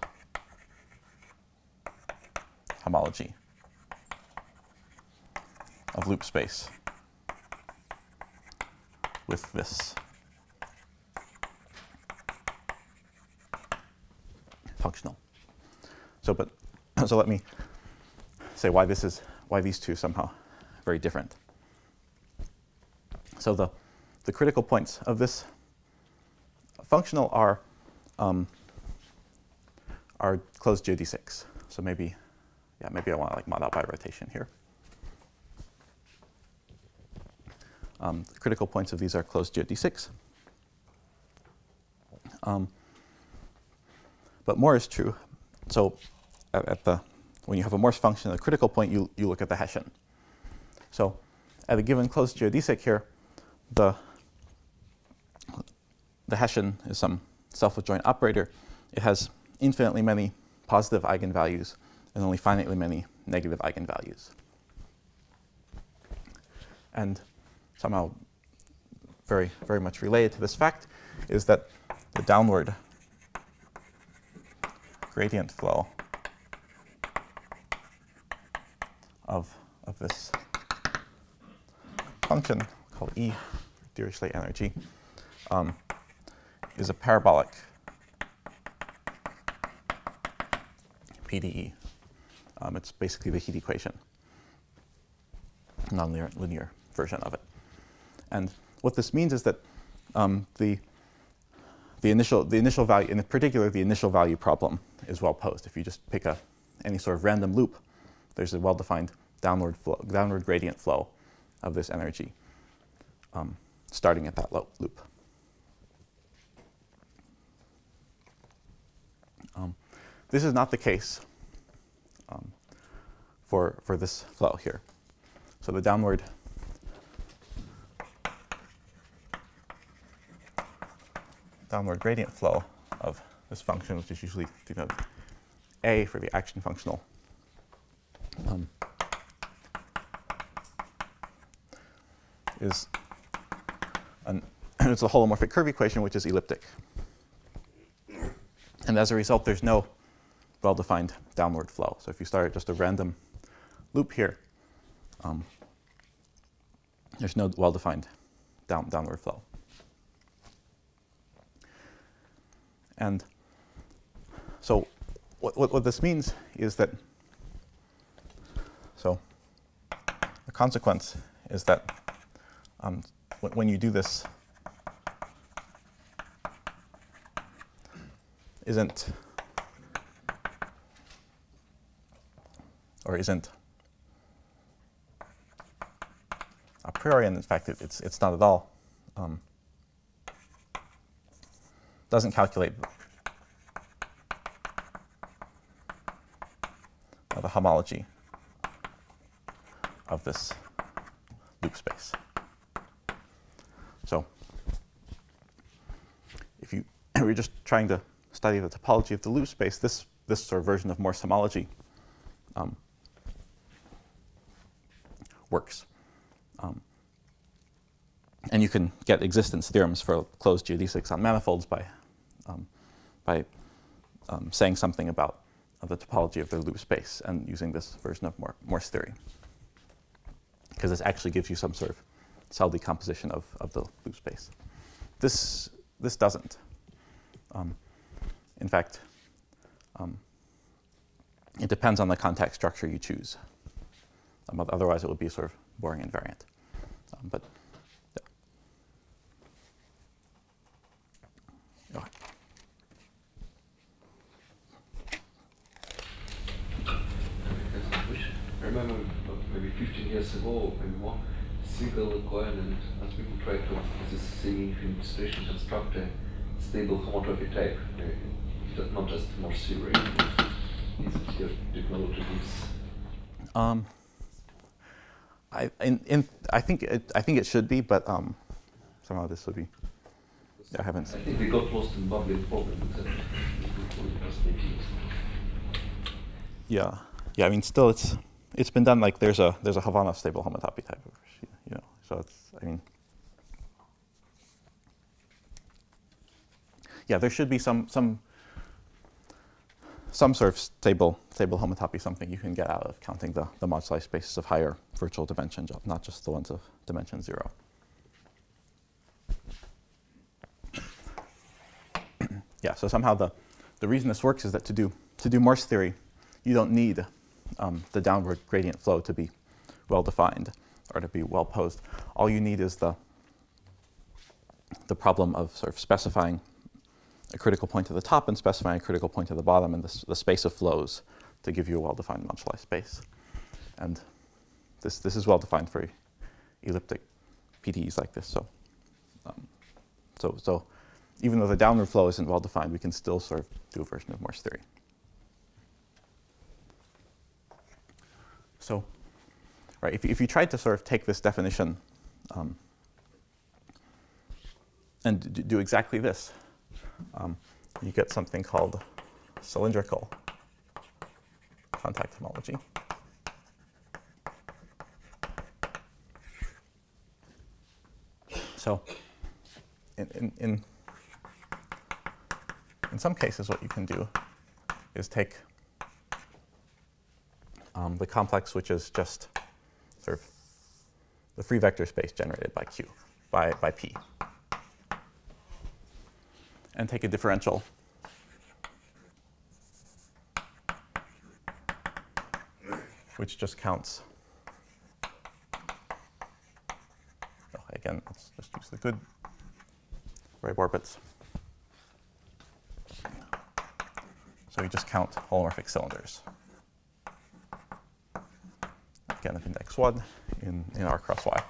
homology of loop space with this functional. So, but so let me say why this is why these two somehow very different. So the the critical points of this functional are um, are closed J D six. So maybe yeah maybe I want to like mod out by rotation here. Um, the critical points of these are closed J D six. Um, but more is true. So at, at the when you have a Morse function at a critical point, you, you look at the Hessian. So at a given closed geodesic here, the, the Hessian is some self-adjoint operator. It has infinitely many positive eigenvalues and only finitely many negative eigenvalues. And somehow very, very much related to this fact is that the downward gradient flow of, of this function called E, Dirichlet energy, um, is a parabolic P D E. Um, it's basically the heat equation. nonlinear linear version of it. And what this means is that um, the the initial the initial value, in particular the initial value problem, is well posed. If you just pick a any sort of random loop, there's a well-defined downward flow, downward gradient flow of this energy um, starting at that lo loop. Um, this is not the case um, for for this flow here. So the downward downward gradient flow of this function, which is usually denoted A for the action functional, um, is an it's a holomorphic curve equation, which is elliptic. And as a result, there's no well-defined downward flow. So if you start at just a random loop here, um, there's no well-defined down, downward flow. And so what, what, what this means is that, so the consequence is that um, when, when you do this, isn't or isn't a priori, and in fact, it, it's it's not at all. Um, doesn't calculate uh, the homology of this loop space. So if you were just trying to study the topology of the loop space, this this sort of version of Morse homology um, works. Um, and you can get existence theorems for closed geodesics on manifolds by um, by um, saying something about uh, the topology of their loop space and using this version of Morse theory, because this actually gives you some sort of cell decomposition of, of the loop space. This this doesn't. Um, in fact, um, it depends on the contact structure you choose. Um, otherwise, it would be sort of boring invariant. Um, but I remember maybe fifteen years ago, maybe more, single coordinate, as people tried to, with this semi-infinite station, construct a stable homotopy type. Maybe not just more theory. Is it your technology? Um, I in, in I think it, I think it should be, but um, somehow this would be. I haven't. I think we got lost in bubbling problems. Yeah, yeah. I mean, still, it's. It's been done, like there's a there's a Havanov stable homotopy type, you know. So it's I mean, yeah, there should be some some some sort of stable stable homotopy, something you can get out of counting the the moduli spaces of higher virtual dimension, not just the ones of dimension zero. Yeah. So somehow the the reason this works is that to do to do Morse theory, you don't need Um, the downward gradient flow to be well-defined or to be well-posed. All you need is the the problem of sort of specifying a critical point at the top and specifying a critical point at the bottom and the, the space of flows to give you a well-defined moduli space. And this this is well-defined for elliptic P D Es like this. So um, so so even though the downward flow isn't well-defined, we can still sort of do a version of Morse theory. So, right, if, if you tried to sort of take this definition um, and do exactly this, um, you get something called cylindrical contact homology. So, in, in, in, in some cases, what you can do is take Um, the complex, which is just sort of the free vector space generated by Q, by, by P, and take a differential which just counts Let's just use the good gray bar bits. So we just count holomorphic cylinders. Again, of index one in, in R cross Y.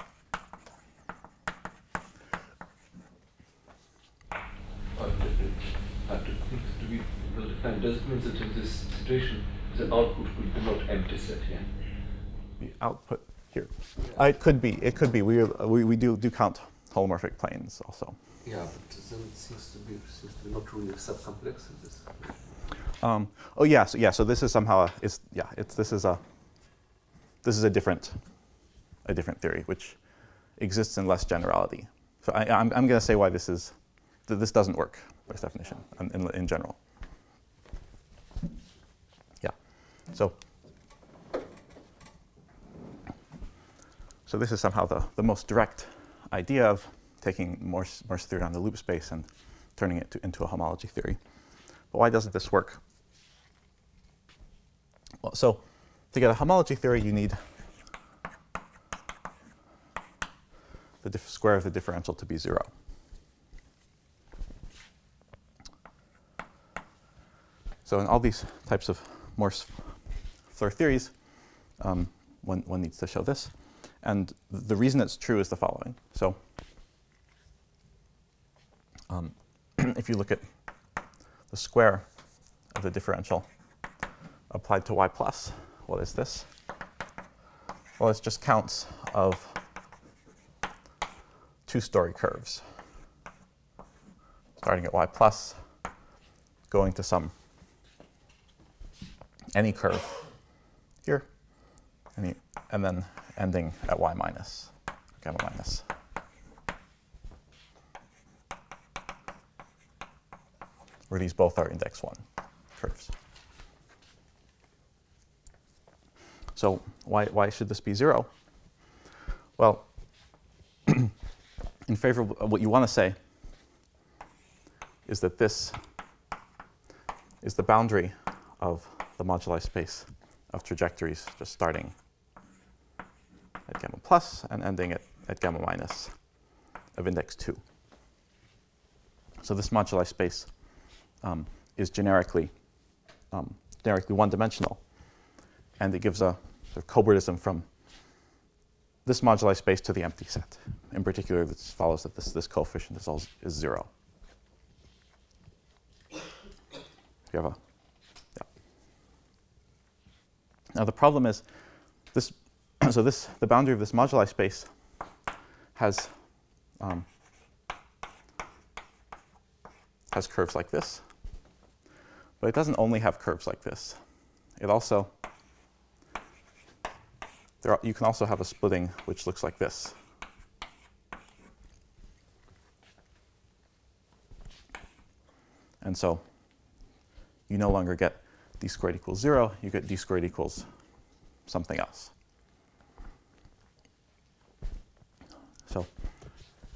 It doesn't mean that in this situation, the output would be not empty set here. The output here. Yeah. Uh, it could be. It could be. We uh, we, we do do count holomorphic planes also. Yeah, but then it seems to be seems to be not really subcomplex in this. Um, oh yeah. So yeah. So this is somehow a. It's yeah. It's this is a. This is a different, a different theory which exists in less generality. So I, I'm I'm going to say why this is, th this doesn't work by its definition in, in in general. So, so this is somehow the, the most direct idea of taking Morse, Morse theory on the loop space and turning it to, into a homology theory. But why doesn't this work? Well, so to get a homology theory, you need the diff square of the differential to be zero. So in all these types of Morse Fleur theories, um, one, one needs to show this. And the reason it's true is the following. So um, if you look at the square of the differential applied to y plus, what is this? Well, it's just counts of two-story curves, starting at y plus, going to some any curve here, any, and then ending at y minus, gamma minus. Where these both are index one curves. So why, why should this be zero? Well, in favor of what you want to say is that this is the boundary of the moduli space of trajectories, just starting at gamma plus and ending at, at gamma minus of index two. So this moduli space um, is generically um, generically one-dimensional, and it gives a sort of cobordism from this moduli space to the empty set. In particular, this follows that this, this coefficient is, all is zero. You have a Now the problem is, this so this the boundary of this moduli space has um, has curves like this, but it doesn't only have curves like this. It also there are, you can also have a splitting which looks like this. And so you no longer get d squared equals zero, you get d squared equals something else. So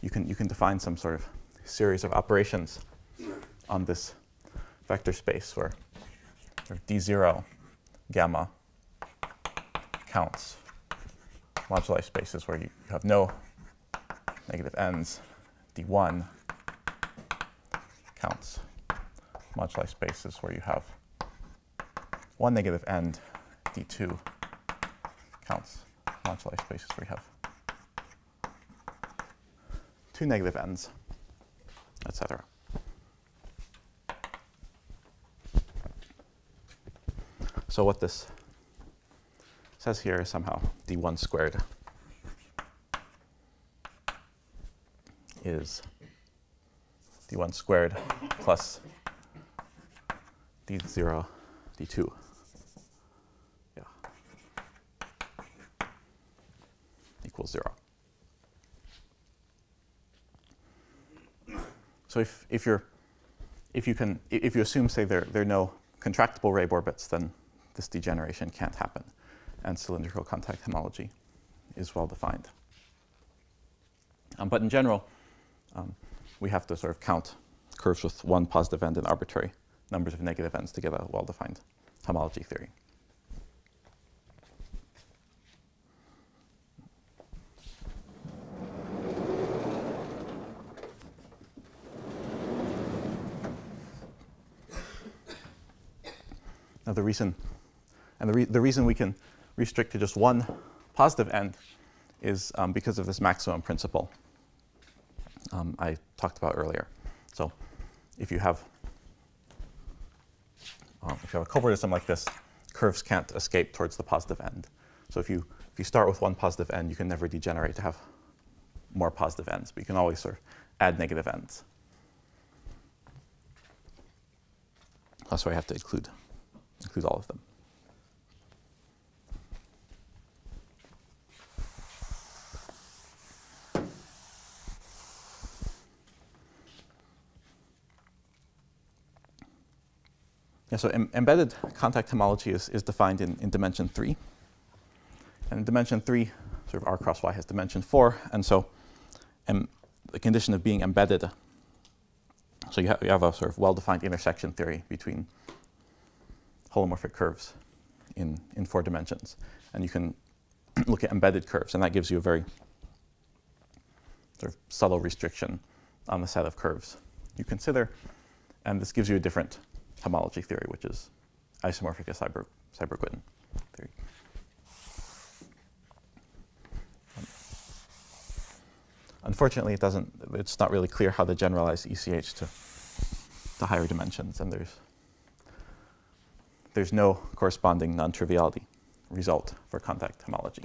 you can, you can define some sort of series of operations on this vector space where d zero gamma counts moduli spaces where you have no negative ends, d one counts moduli spaces where you have one negative end, d two counts moduli spaces where we have two negative ends, et cetera. So what this says here is somehow d one squared is d one squared plus d zero d two. Yeah. Equals zero. So if if you're if you can if you assume say there there are no contractible Rebe orbits, then this degeneration can't happen, and cylindrical contact homology is well defined. Um, but in general, um, we have to sort of count curves with one positive end and arbitrary numbers of negative ends to get a well-defined homology theory. Now the reason, and the, re the reason we can restrict to just one positive end is um, because of this maximum principle um, I talked about earlier. So if you have um, if you have a covaritism like this, curves can't escape towards the positive end. So if you if you start with one positive end, you can never degenerate to have more positive ends, but you can always sort of add negative ends. That's why I have to include include all of them. Yeah, so em embedded contact homology is, is defined in, in dimension three. And in dimension three, sort of R cross Y has dimension four. And so um, the condition of being embedded, so you, ha you have a sort of well-defined intersection theory between holomorphic curves in, in four dimensions. And you can look at embedded curves, and that gives you a very sort of subtle restriction on the set of curves you consider. And this gives you a different homology theory, which is isomorphic to Seiberg-Witten theory. Um, unfortunately, it doesn't. It's not really clear how to generalize E C H to to higher dimensions, and there's there's no corresponding non-triviality result for contact homology.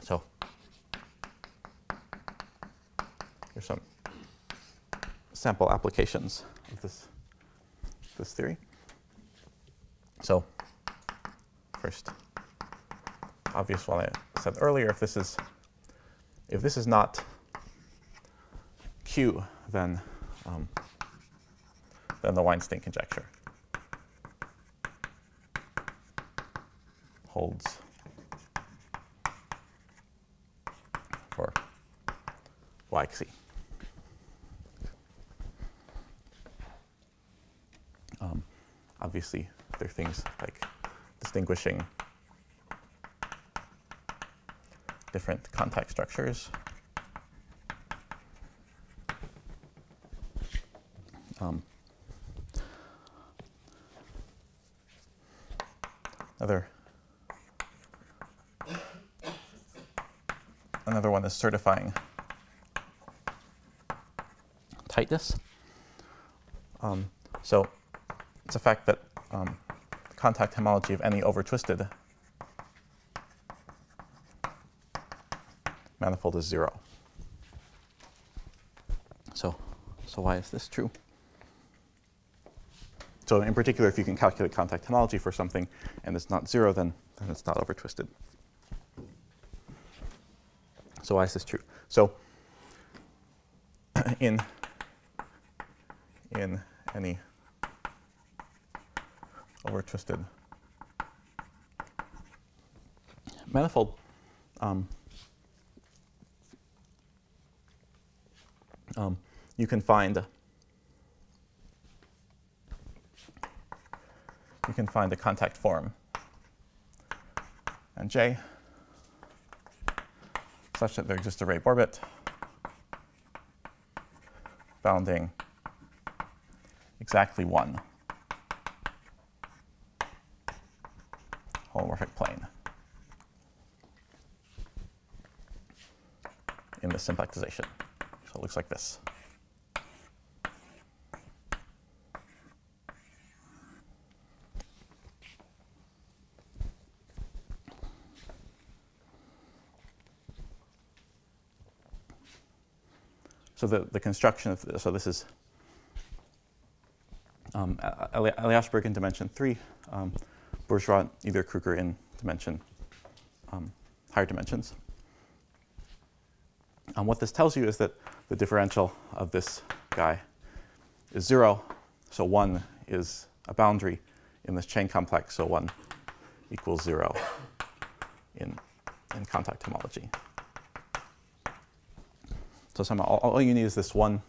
So here's some sample applications of this, this theory. So first, obvious what I said earlier, if this is if this is not Q, then um, then the Weinstein conjecture holds for Y X E. Obviously, there are things like distinguishing different contact structures. Um, another, another one is certifying tightness. Um, so. It's a fact that um, contact homology of any overtwisted manifold is zero. So, so why is this true? So in particular, if you can calculate contact homology for something and it's not zero, then, then it's not overtwisted. So why is this true? So in in any overtwisted manifold, um, um, you can find a, you can find a contact form and J such that there exists a ray orbit bounding exactly one holomorphic plane in the symplectization. So it looks like this. So the, the construction of this, so this is um, Eliashberg in dimension three. Um, Bourgeois, Niederkruger in dimension, um, higher dimensions. And what this tells you is that the differential of this guy is zero. So one is a boundary in this chain complex. So one equals zero in, in contact homology. So somehow all, all you need is this one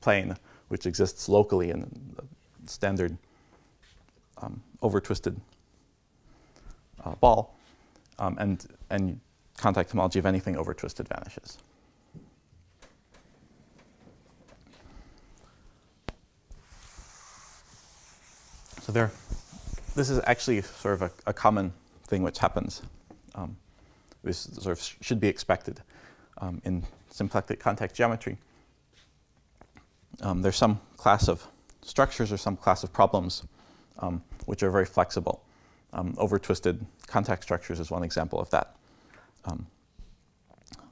plane which exists locally in the standard um, overtwisted Uh, ball, um, and, and contact homology of anything over twisted vanishes. So there, this is actually sort of a, a common thing which happens. Um, this sort of sh should be expected um, in symplectic contact geometry. Um, there's some class of structures or some class of problems um, which are very flexible. Um, over-twisted contact structures is one example of that. Um,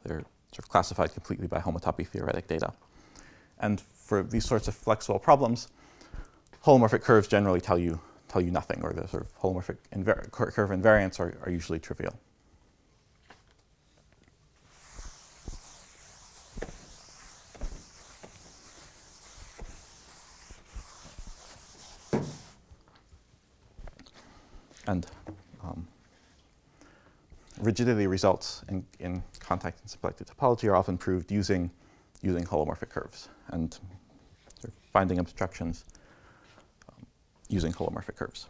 they're sort of classified completely by homotopy theoretic data. And for these sorts of flexible problems, holomorphic curves generally tell you tell you nothing, or the sort of holomorphic invari curve invariants are, are usually trivial. And um, rigidity results in, in contact and symplectic topology are often proved using using holomorphic curves and sort of finding obstructions um, using holomorphic curves.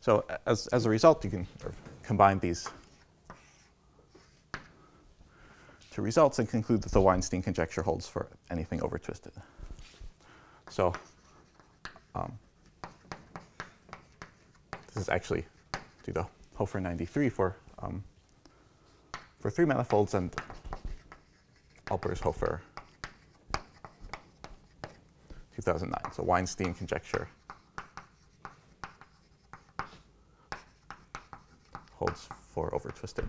So as, as a result, you can sort of combine these two results and conclude that the Weinstein conjecture holds for anything overtwisted. So Um, this is actually due to Hofer ninety-three for um, for three manifolds and Alpers Hofer two thousand nine. So Weinstein conjecture holds for overtwisted.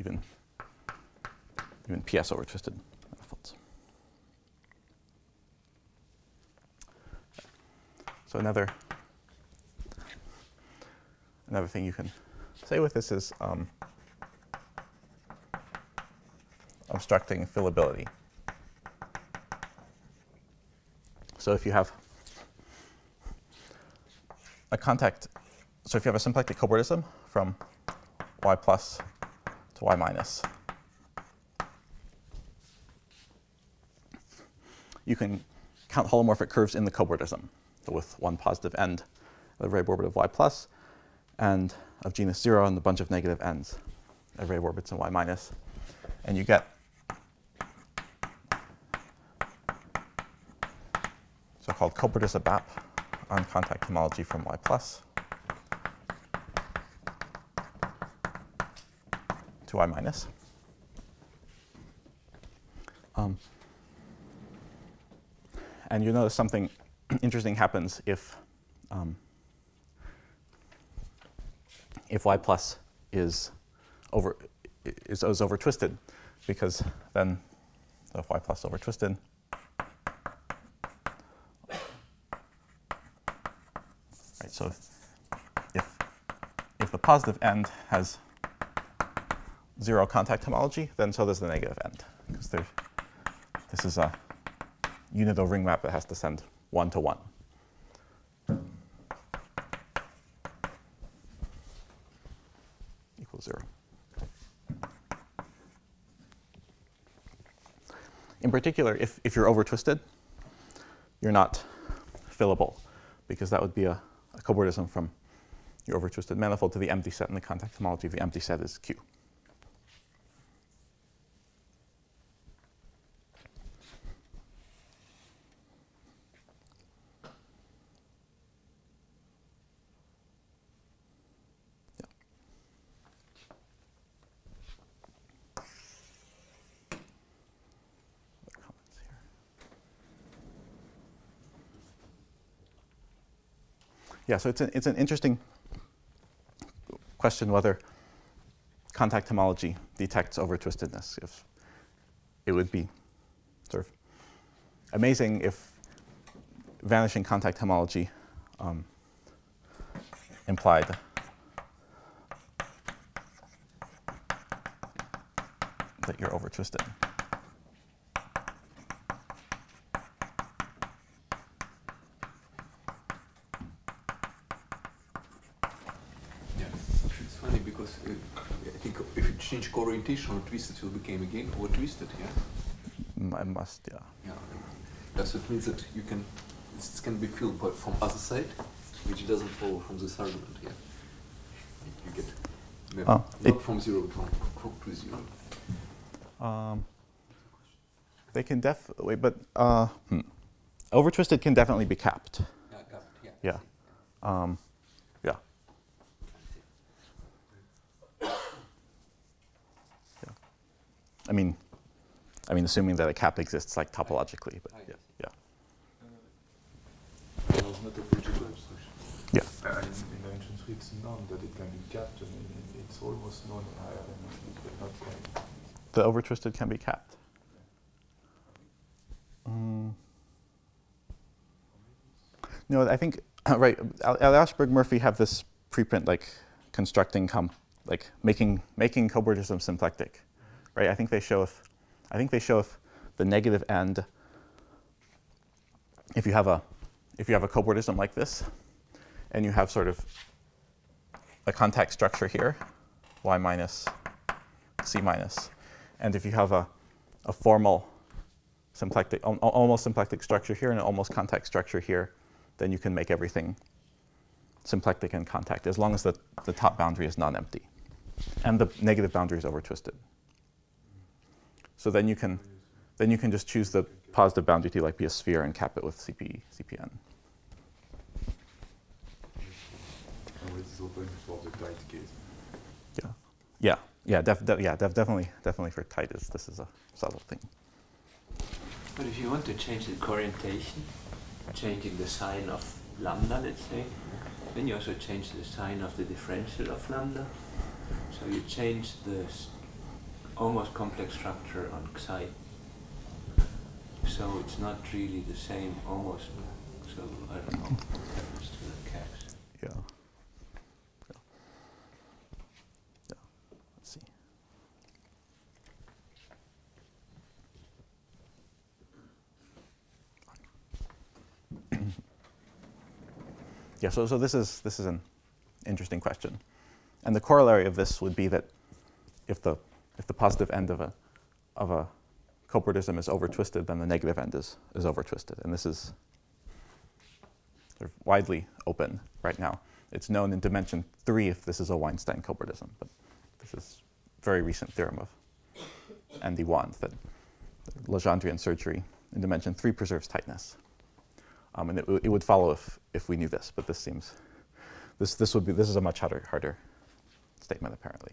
Even, even P S over twisted manifolds. So another another thing you can say with this is um, obstructing fillability. So if you have a contact, so if you have a symplectic cobordism from y plus to y minus, you can count holomorphic curves in the cobordism, so with one positive end, the Rebe orbit of y plus, and of genus zero, and a bunch of negative ends, the Rebe orbits in y minus, and you get so-called cobordism map on contact homology from y plus to y minus. Um, and you'll notice something interesting happens if um, if y plus is over is, is over twisted, because then so if y plus is over twisted, right? So if if the positive end has zero contact homology, then so does the negative end, because this is a unit of ring map that has to send one to one. Equals zero. In particular, if, if you're over twisted, you're not fillable, because that would be a, a cobordism from your over twisted manifold to the empty set, and the contact homology of the empty set is Q. Yeah, so it's an, it's an interesting question whether contact homology detects overtwistedness. If it would be sort of amazing if vanishing contact homology um, implied that you're overtwisted. Orientation or twisted will became again over twisted, yeah? I must, yeah. Yeah, yeah. So it means that you can, it can be filled by from other side, which doesn't follow from this argument, yeah? You get no, oh, not from zero to, to zero. Um, they can definitely, but uh, hmm. over-twisted can definitely be capped. Yeah, capped, yeah. Yeah. Um, yeah. yeah. I mean, I mean, assuming that a cap exists, like topologically, but yeah, yeah. There was not a Bourgeois obstruction. Yeah. Uh, in dimension three, it's known that it can be capped. I mean, it's almost known in higher dimensions, but not quite. The overtwisted can be capped. Um, no, I think uh, right. Eliashberg, Murphy have this preprint, like constructing comp, like making making coborgism symplectic, right? I think they show if, I think they show if the negative end, if you have a if you have a coborgism like this, and you have sort of a contact structure here, y minus c minus, and if you have a a formal symplectic, almost symplectic structure here and an almost contact structure here, then you can make everything symplectic and contact as long as the, the top boundary is non-empty and the negative boundary is overtwisted. So then you can then you can just choose the positive boundary to like be a sphere and cap it with C P, C P N. Yeah, yeah, yeah, def, def, yeah, def, definitely, definitely for tight is this is a subtle thing. But if you want to change the orientation, changing the sign of lambda, let's say, then you also change the sign of the differential of lambda. So you change the almost complex structure on psi. So it's not really the same almost. So I don't know what happens to the caps. Yeah. Yeah. Yeah. Let's see. Yeah, so, so this is this is an interesting question. And the corollary of this would be that if the if the positive end of a of a coborgism is overtwisted, then the negative end is is overtwisted. And this is sort of widely open right now. It's known in dimension three if this is a Weinstein coborgism, but this is a very recent theorem of Andy Wand that Legendrian surgery in dimension three preserves tightness. Um, and it, it would follow if if we knew this, but this seems this this would be this is a much harder harder statement apparently.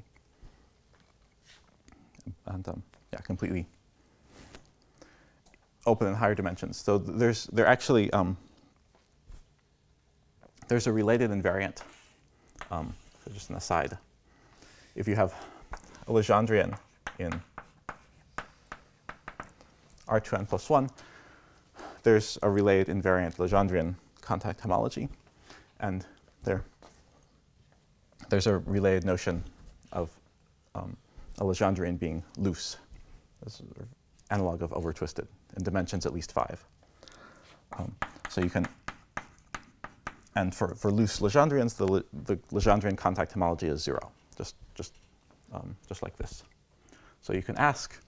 And um, yeah, completely open in higher dimensions. So th there's there actually um, there's a related invariant. Um, so just an aside, if you have a Legendrian in R two n plus one. There's a related invariant Legendrian contact homology, and there, there's a related notion of um, a Legendrian being loose, as an analog of overtwisted, in dimensions at least five. Um, so you can, and for, for loose Legendrians, the, Le, the Legendrian contact homology is zero, just, just, um, just like this. So you can ask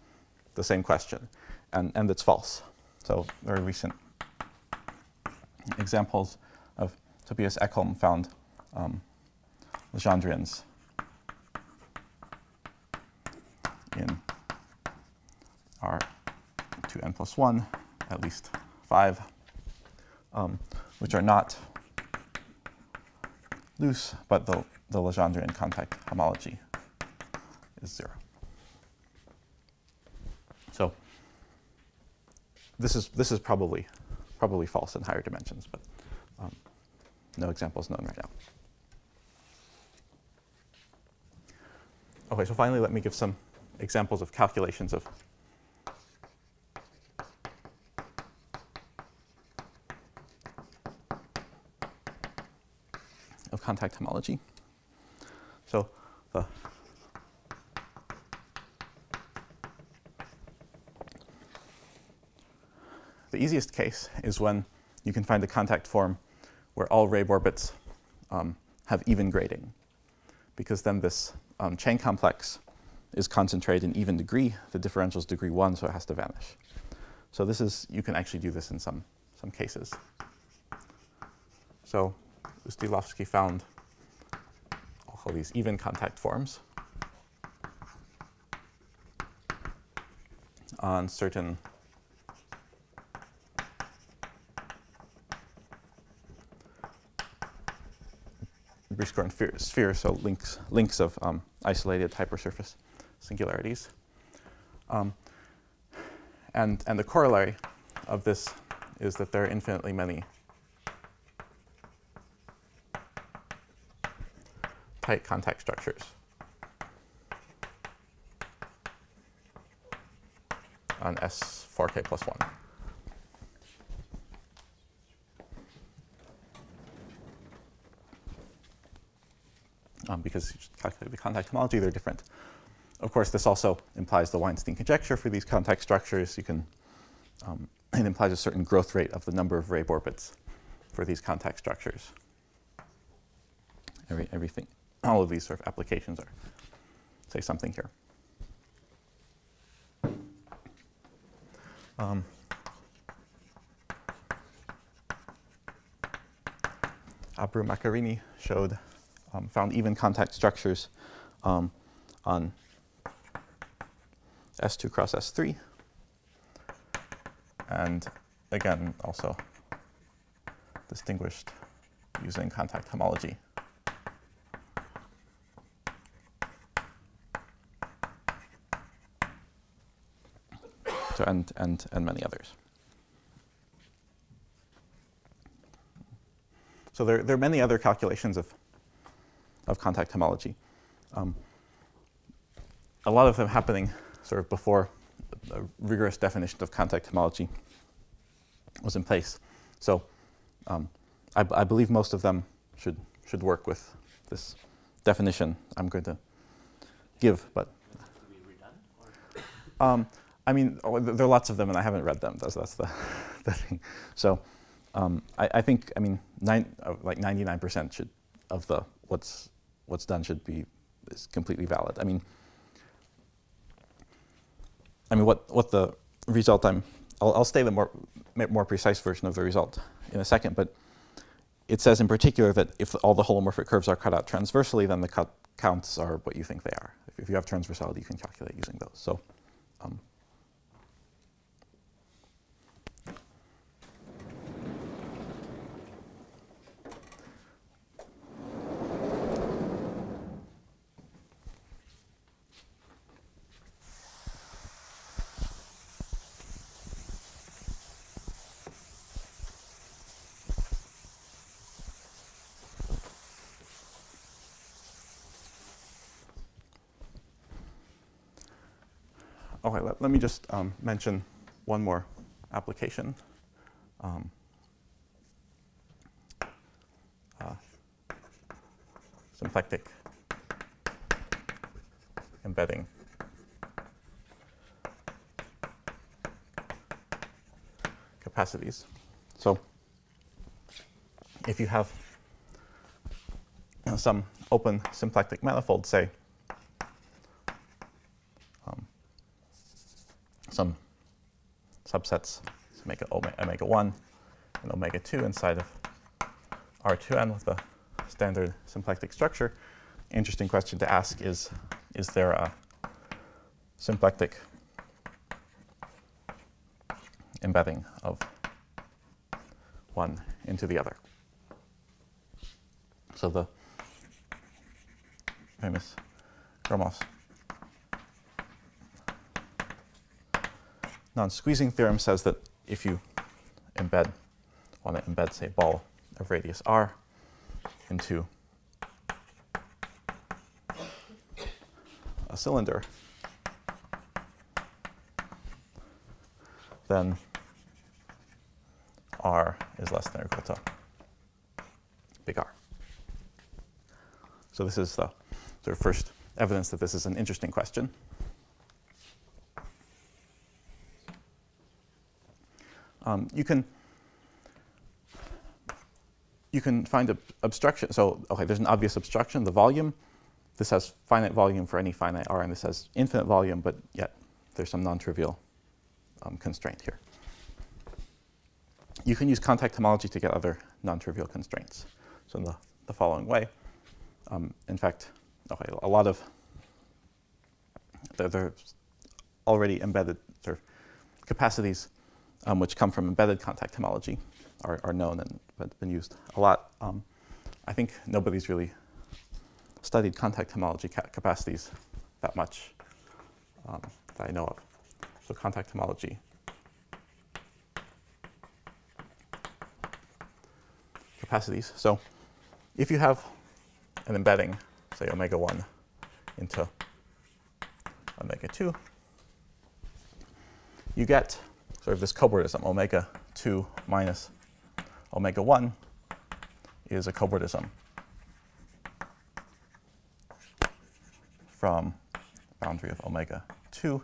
the same question, and, and it's false. So there are recent examples of Tobias Ekholm found um, Legendrians in R two n plus one, at least five, um, which are not loose, but the, the Legendrian contact homology is zero. So This is this is probably probably false in higher dimensions, but um, no examples known right now. Okay, so finally, let me give some examples of calculations of of contact homology. So the The easiest case is when you can find a contact form where all Rabe orbits um, have even grading, because then this um, chain complex is concentrated in even degree. The differential is degree one, so it has to vanish. So this is you can actually do this in some some cases. So Ustilovsky found call these even contact forms on certain Brieskorn sphere, so links, links of um, isolated hypersurface singularities. Um, and, and the corollary of this is that there are infinitely many tight contact structures on S four K plus one. Um, because you just calculate the contact homology, they're different. Of course, this also implies the Weinstein conjecture for these contact structures. You can, um, it implies a certain growth rate of the number of Rabe orbits for these contact structures. Every, everything, all of these sort of applications are, say something here. Um, Abbas-Maccarini showed Um, found even contact structures um, on S two cross S three, and again also distinguished using contact homology. So and and and many others. So there there are many other calculations of. of contact homology. Um, a lot of them happening sort of before a rigorous definition of contact homology was in place. So um, I, I believe most of them should, should work with this definition I'm going to give, but. Does it have to be redone? Um, I mean, oh, there are lots of them and I haven't read them. That's, that's the, the thing. So um, I, I think, I mean, nine, uh, like ninety-nine percent should, of the what's What's done should be is completely valid. I mean, I mean, what what the result? I'm I'll, I'll stay the more more precise version of the result in a second. But it says in particular that if all the holomorphic curves are cut out transversely, then the cut counts are what you think they are. If, if you have transversality, you can calculate using those. So, um, Okay, let, let me just um, mention one more application. Um, uh, symplectic embedding capacities. So if you have some open symplectic manifold, say, some subsets, so make it omega one and omega two inside of R two N with the standard symplectic structure. Interesting question to ask is, is there a symplectic embedding of one into the other? So the famous Gromov's non-squeezing theorem says that if you embed, want to embed, say, ball of radius r into a cylinder, then r is less than or equal to big R. So this is the sort of first evidence that this is an interesting question. Um, you can you can find an obstruction. So okay, there's an obvious obstruction, the volume. This has finite volume for any finite R, and this has infinite volume, but yet there's some non-trivial um, constraint here. You can use contact homology to get other non-trivial constraints. So in the, the following way, Um, in fact, okay, a lot of there are already embedded sort of capacities um, which come from embedded contact homology are, are known and have been used a lot. Um, I think nobody's really studied contact homology ca capacities that much um, that I know of. So contact homology capacities. So if you have an embedding, say omega one into omega two, you get sort of this cobordism. Omega two minus omega one is a cobordism from boundary of omega two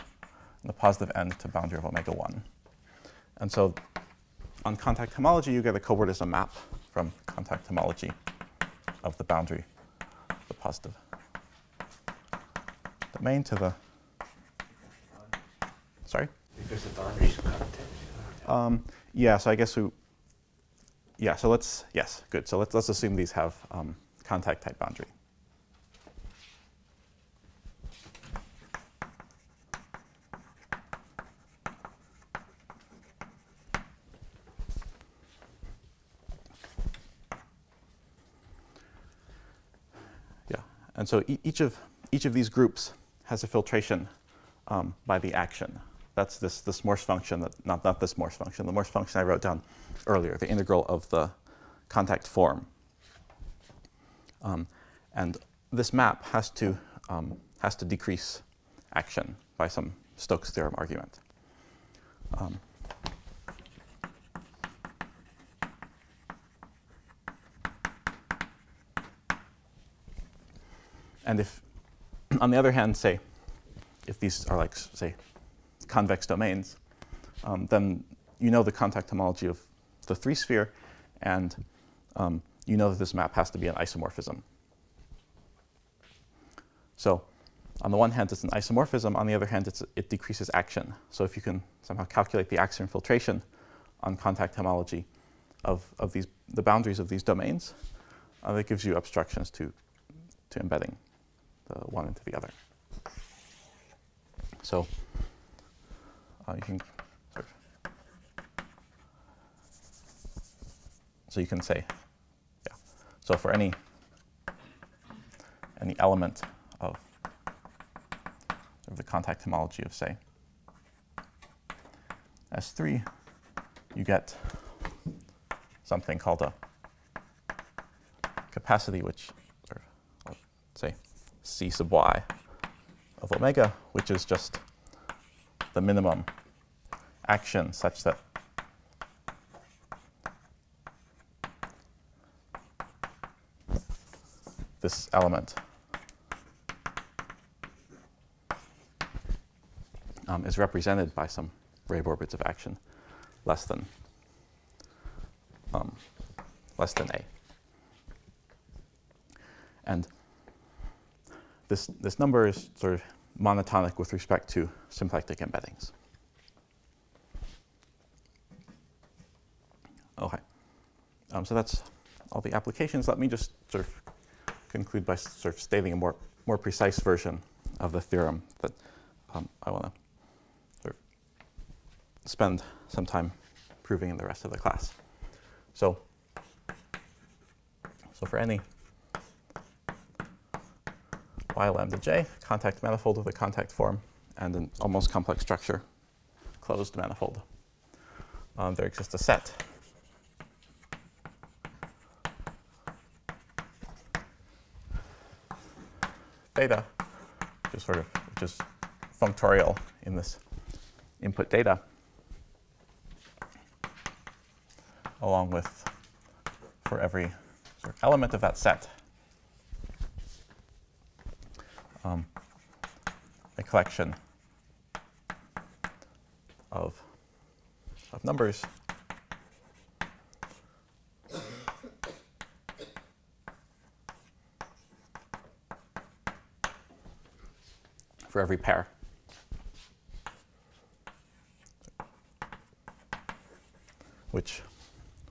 and the positive end to boundary of omega one. And so on contact homology, you get a cobordism map from contact homology of the boundary, the positive domain to the, sorry? Because the boundary is contact. Um, yeah, so I guess we, yeah, so let's, yes, good. So let's, let's assume these have um, contact type boundary. And so e each of each of these groups has a filtration um, by the action. That's this this Morse function that not not this Morse function. The Morse function I wrote down earlier, the integral of the contact form. Um, and this map has to um, has to decrease action by some Stokes theorem argument. Um, And if, on the other hand, say, if these are like, say, convex domains, um, then you know the contact homology of the three sphere, and um, you know that this map has to be an isomorphism. So on the one hand, it's an isomorphism. On the other hand, it's, it decreases action. So if you can somehow calculate the axiom filtration on contact homology of, of these, the boundaries of these domains, uh, that gives you obstructions to, to embedding the one into the other. So uh, you can sort of so you can say, yeah. So for any any element of, of the contact homology of say S three, you get something called a capacity, which sort of say C sub y of omega, which is just the minimum action such that this element um, is represented by some Rebe orbits of action less than um, less than A. And This, this number is sort of monotonic with respect to symplectic embeddings. Okay, um, so that's all the applications. Let me just sort of conclude by sort of stating a more, more precise version of the theorem that um, I want to sort of spend some time proving in the rest of the class. So, so for any y lambda j, contact manifold of the contact form, and an almost complex structure, closed manifold. Um, there exists a set theta, which is sort of which is functorial in this input data, along with for every sort of element of that set. Um, a collection of, of numbers for every pair. Which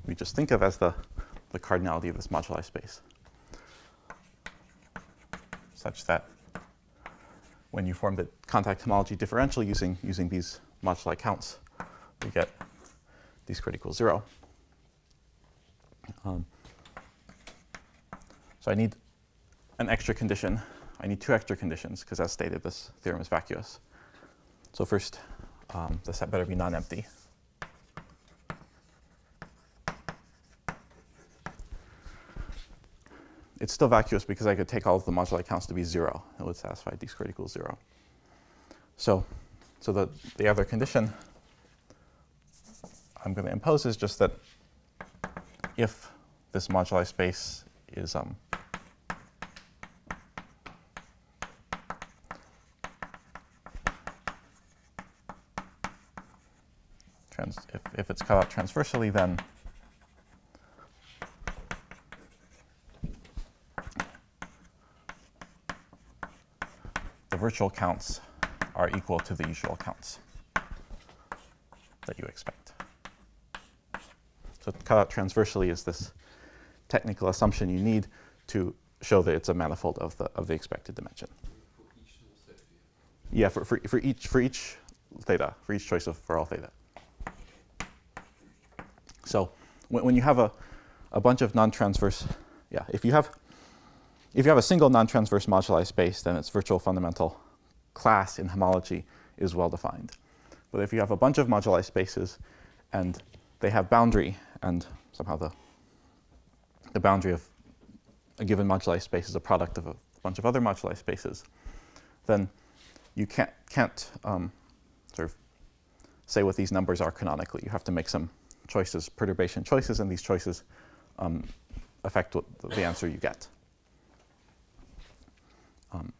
we just think of as the, the cardinality of this moduli space. such that when you form the contact homology differential using, using these moduli counts, we get these critical zero. Um, so I need an extra condition. I need two extra conditions, because as stated, this theorem is vacuous. So first, um, the set better be non-empty. It's still vacuous because I could take all of the moduli counts to be zero. It would satisfy d squared equals zero. So, so the, the other condition I'm going to impose is just that if this moduli space is um, trans if, if it's cut out transversely, then the virtual counts are equal to the usual counts that you expect. So cut out transversely is this technical assumption you need to show that it's a manifold of the of the expected dimension. For each set theta. Yeah, for, for for each for each theta, for each choice of for all theta. So when, when you have a a bunch of non-transverse, yeah, if you have if you have a single non-transverse moduli space, then its virtual fundamental class in homology is well defined. But if you have a bunch of moduli spaces and they have boundary, and somehow the, the boundary of a given moduli space is a product of a bunch of other moduli spaces, then you can't, can't um, sort of say what these numbers are canonically. You have to make some choices, perturbation choices, and these choices um, affect what the answer you get. Um,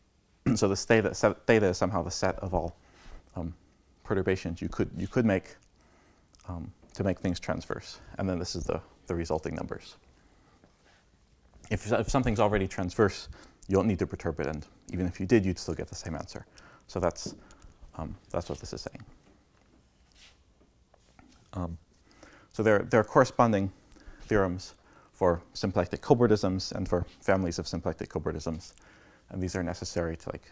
so this theta, theta is somehow the set of all um, perturbations you could, you could make um, to make things transverse. And then this is the, the resulting numbers. If, if something's already transverse, you don't need to perturb it. And even if you did, you'd still get the same answer. So that's, um, that's what this is saying. Um, so there, there are corresponding theorems for symplectic cobordisms and for families of symplectic cobordisms. And these are necessary to like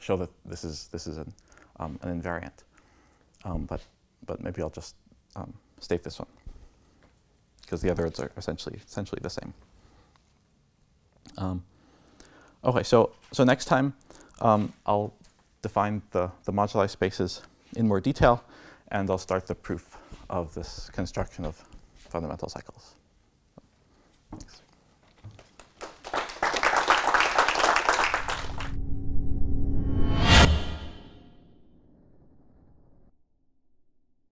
show that this is, this is an, um, an invariant. Um, but, but maybe I'll just Um, state this one, because the others are essentially essentially the same. Um, okay, so so next time um, I'll define the the moduli spaces in more detail, and I'll start the proof of this construction of fundamental cycles. Thanks.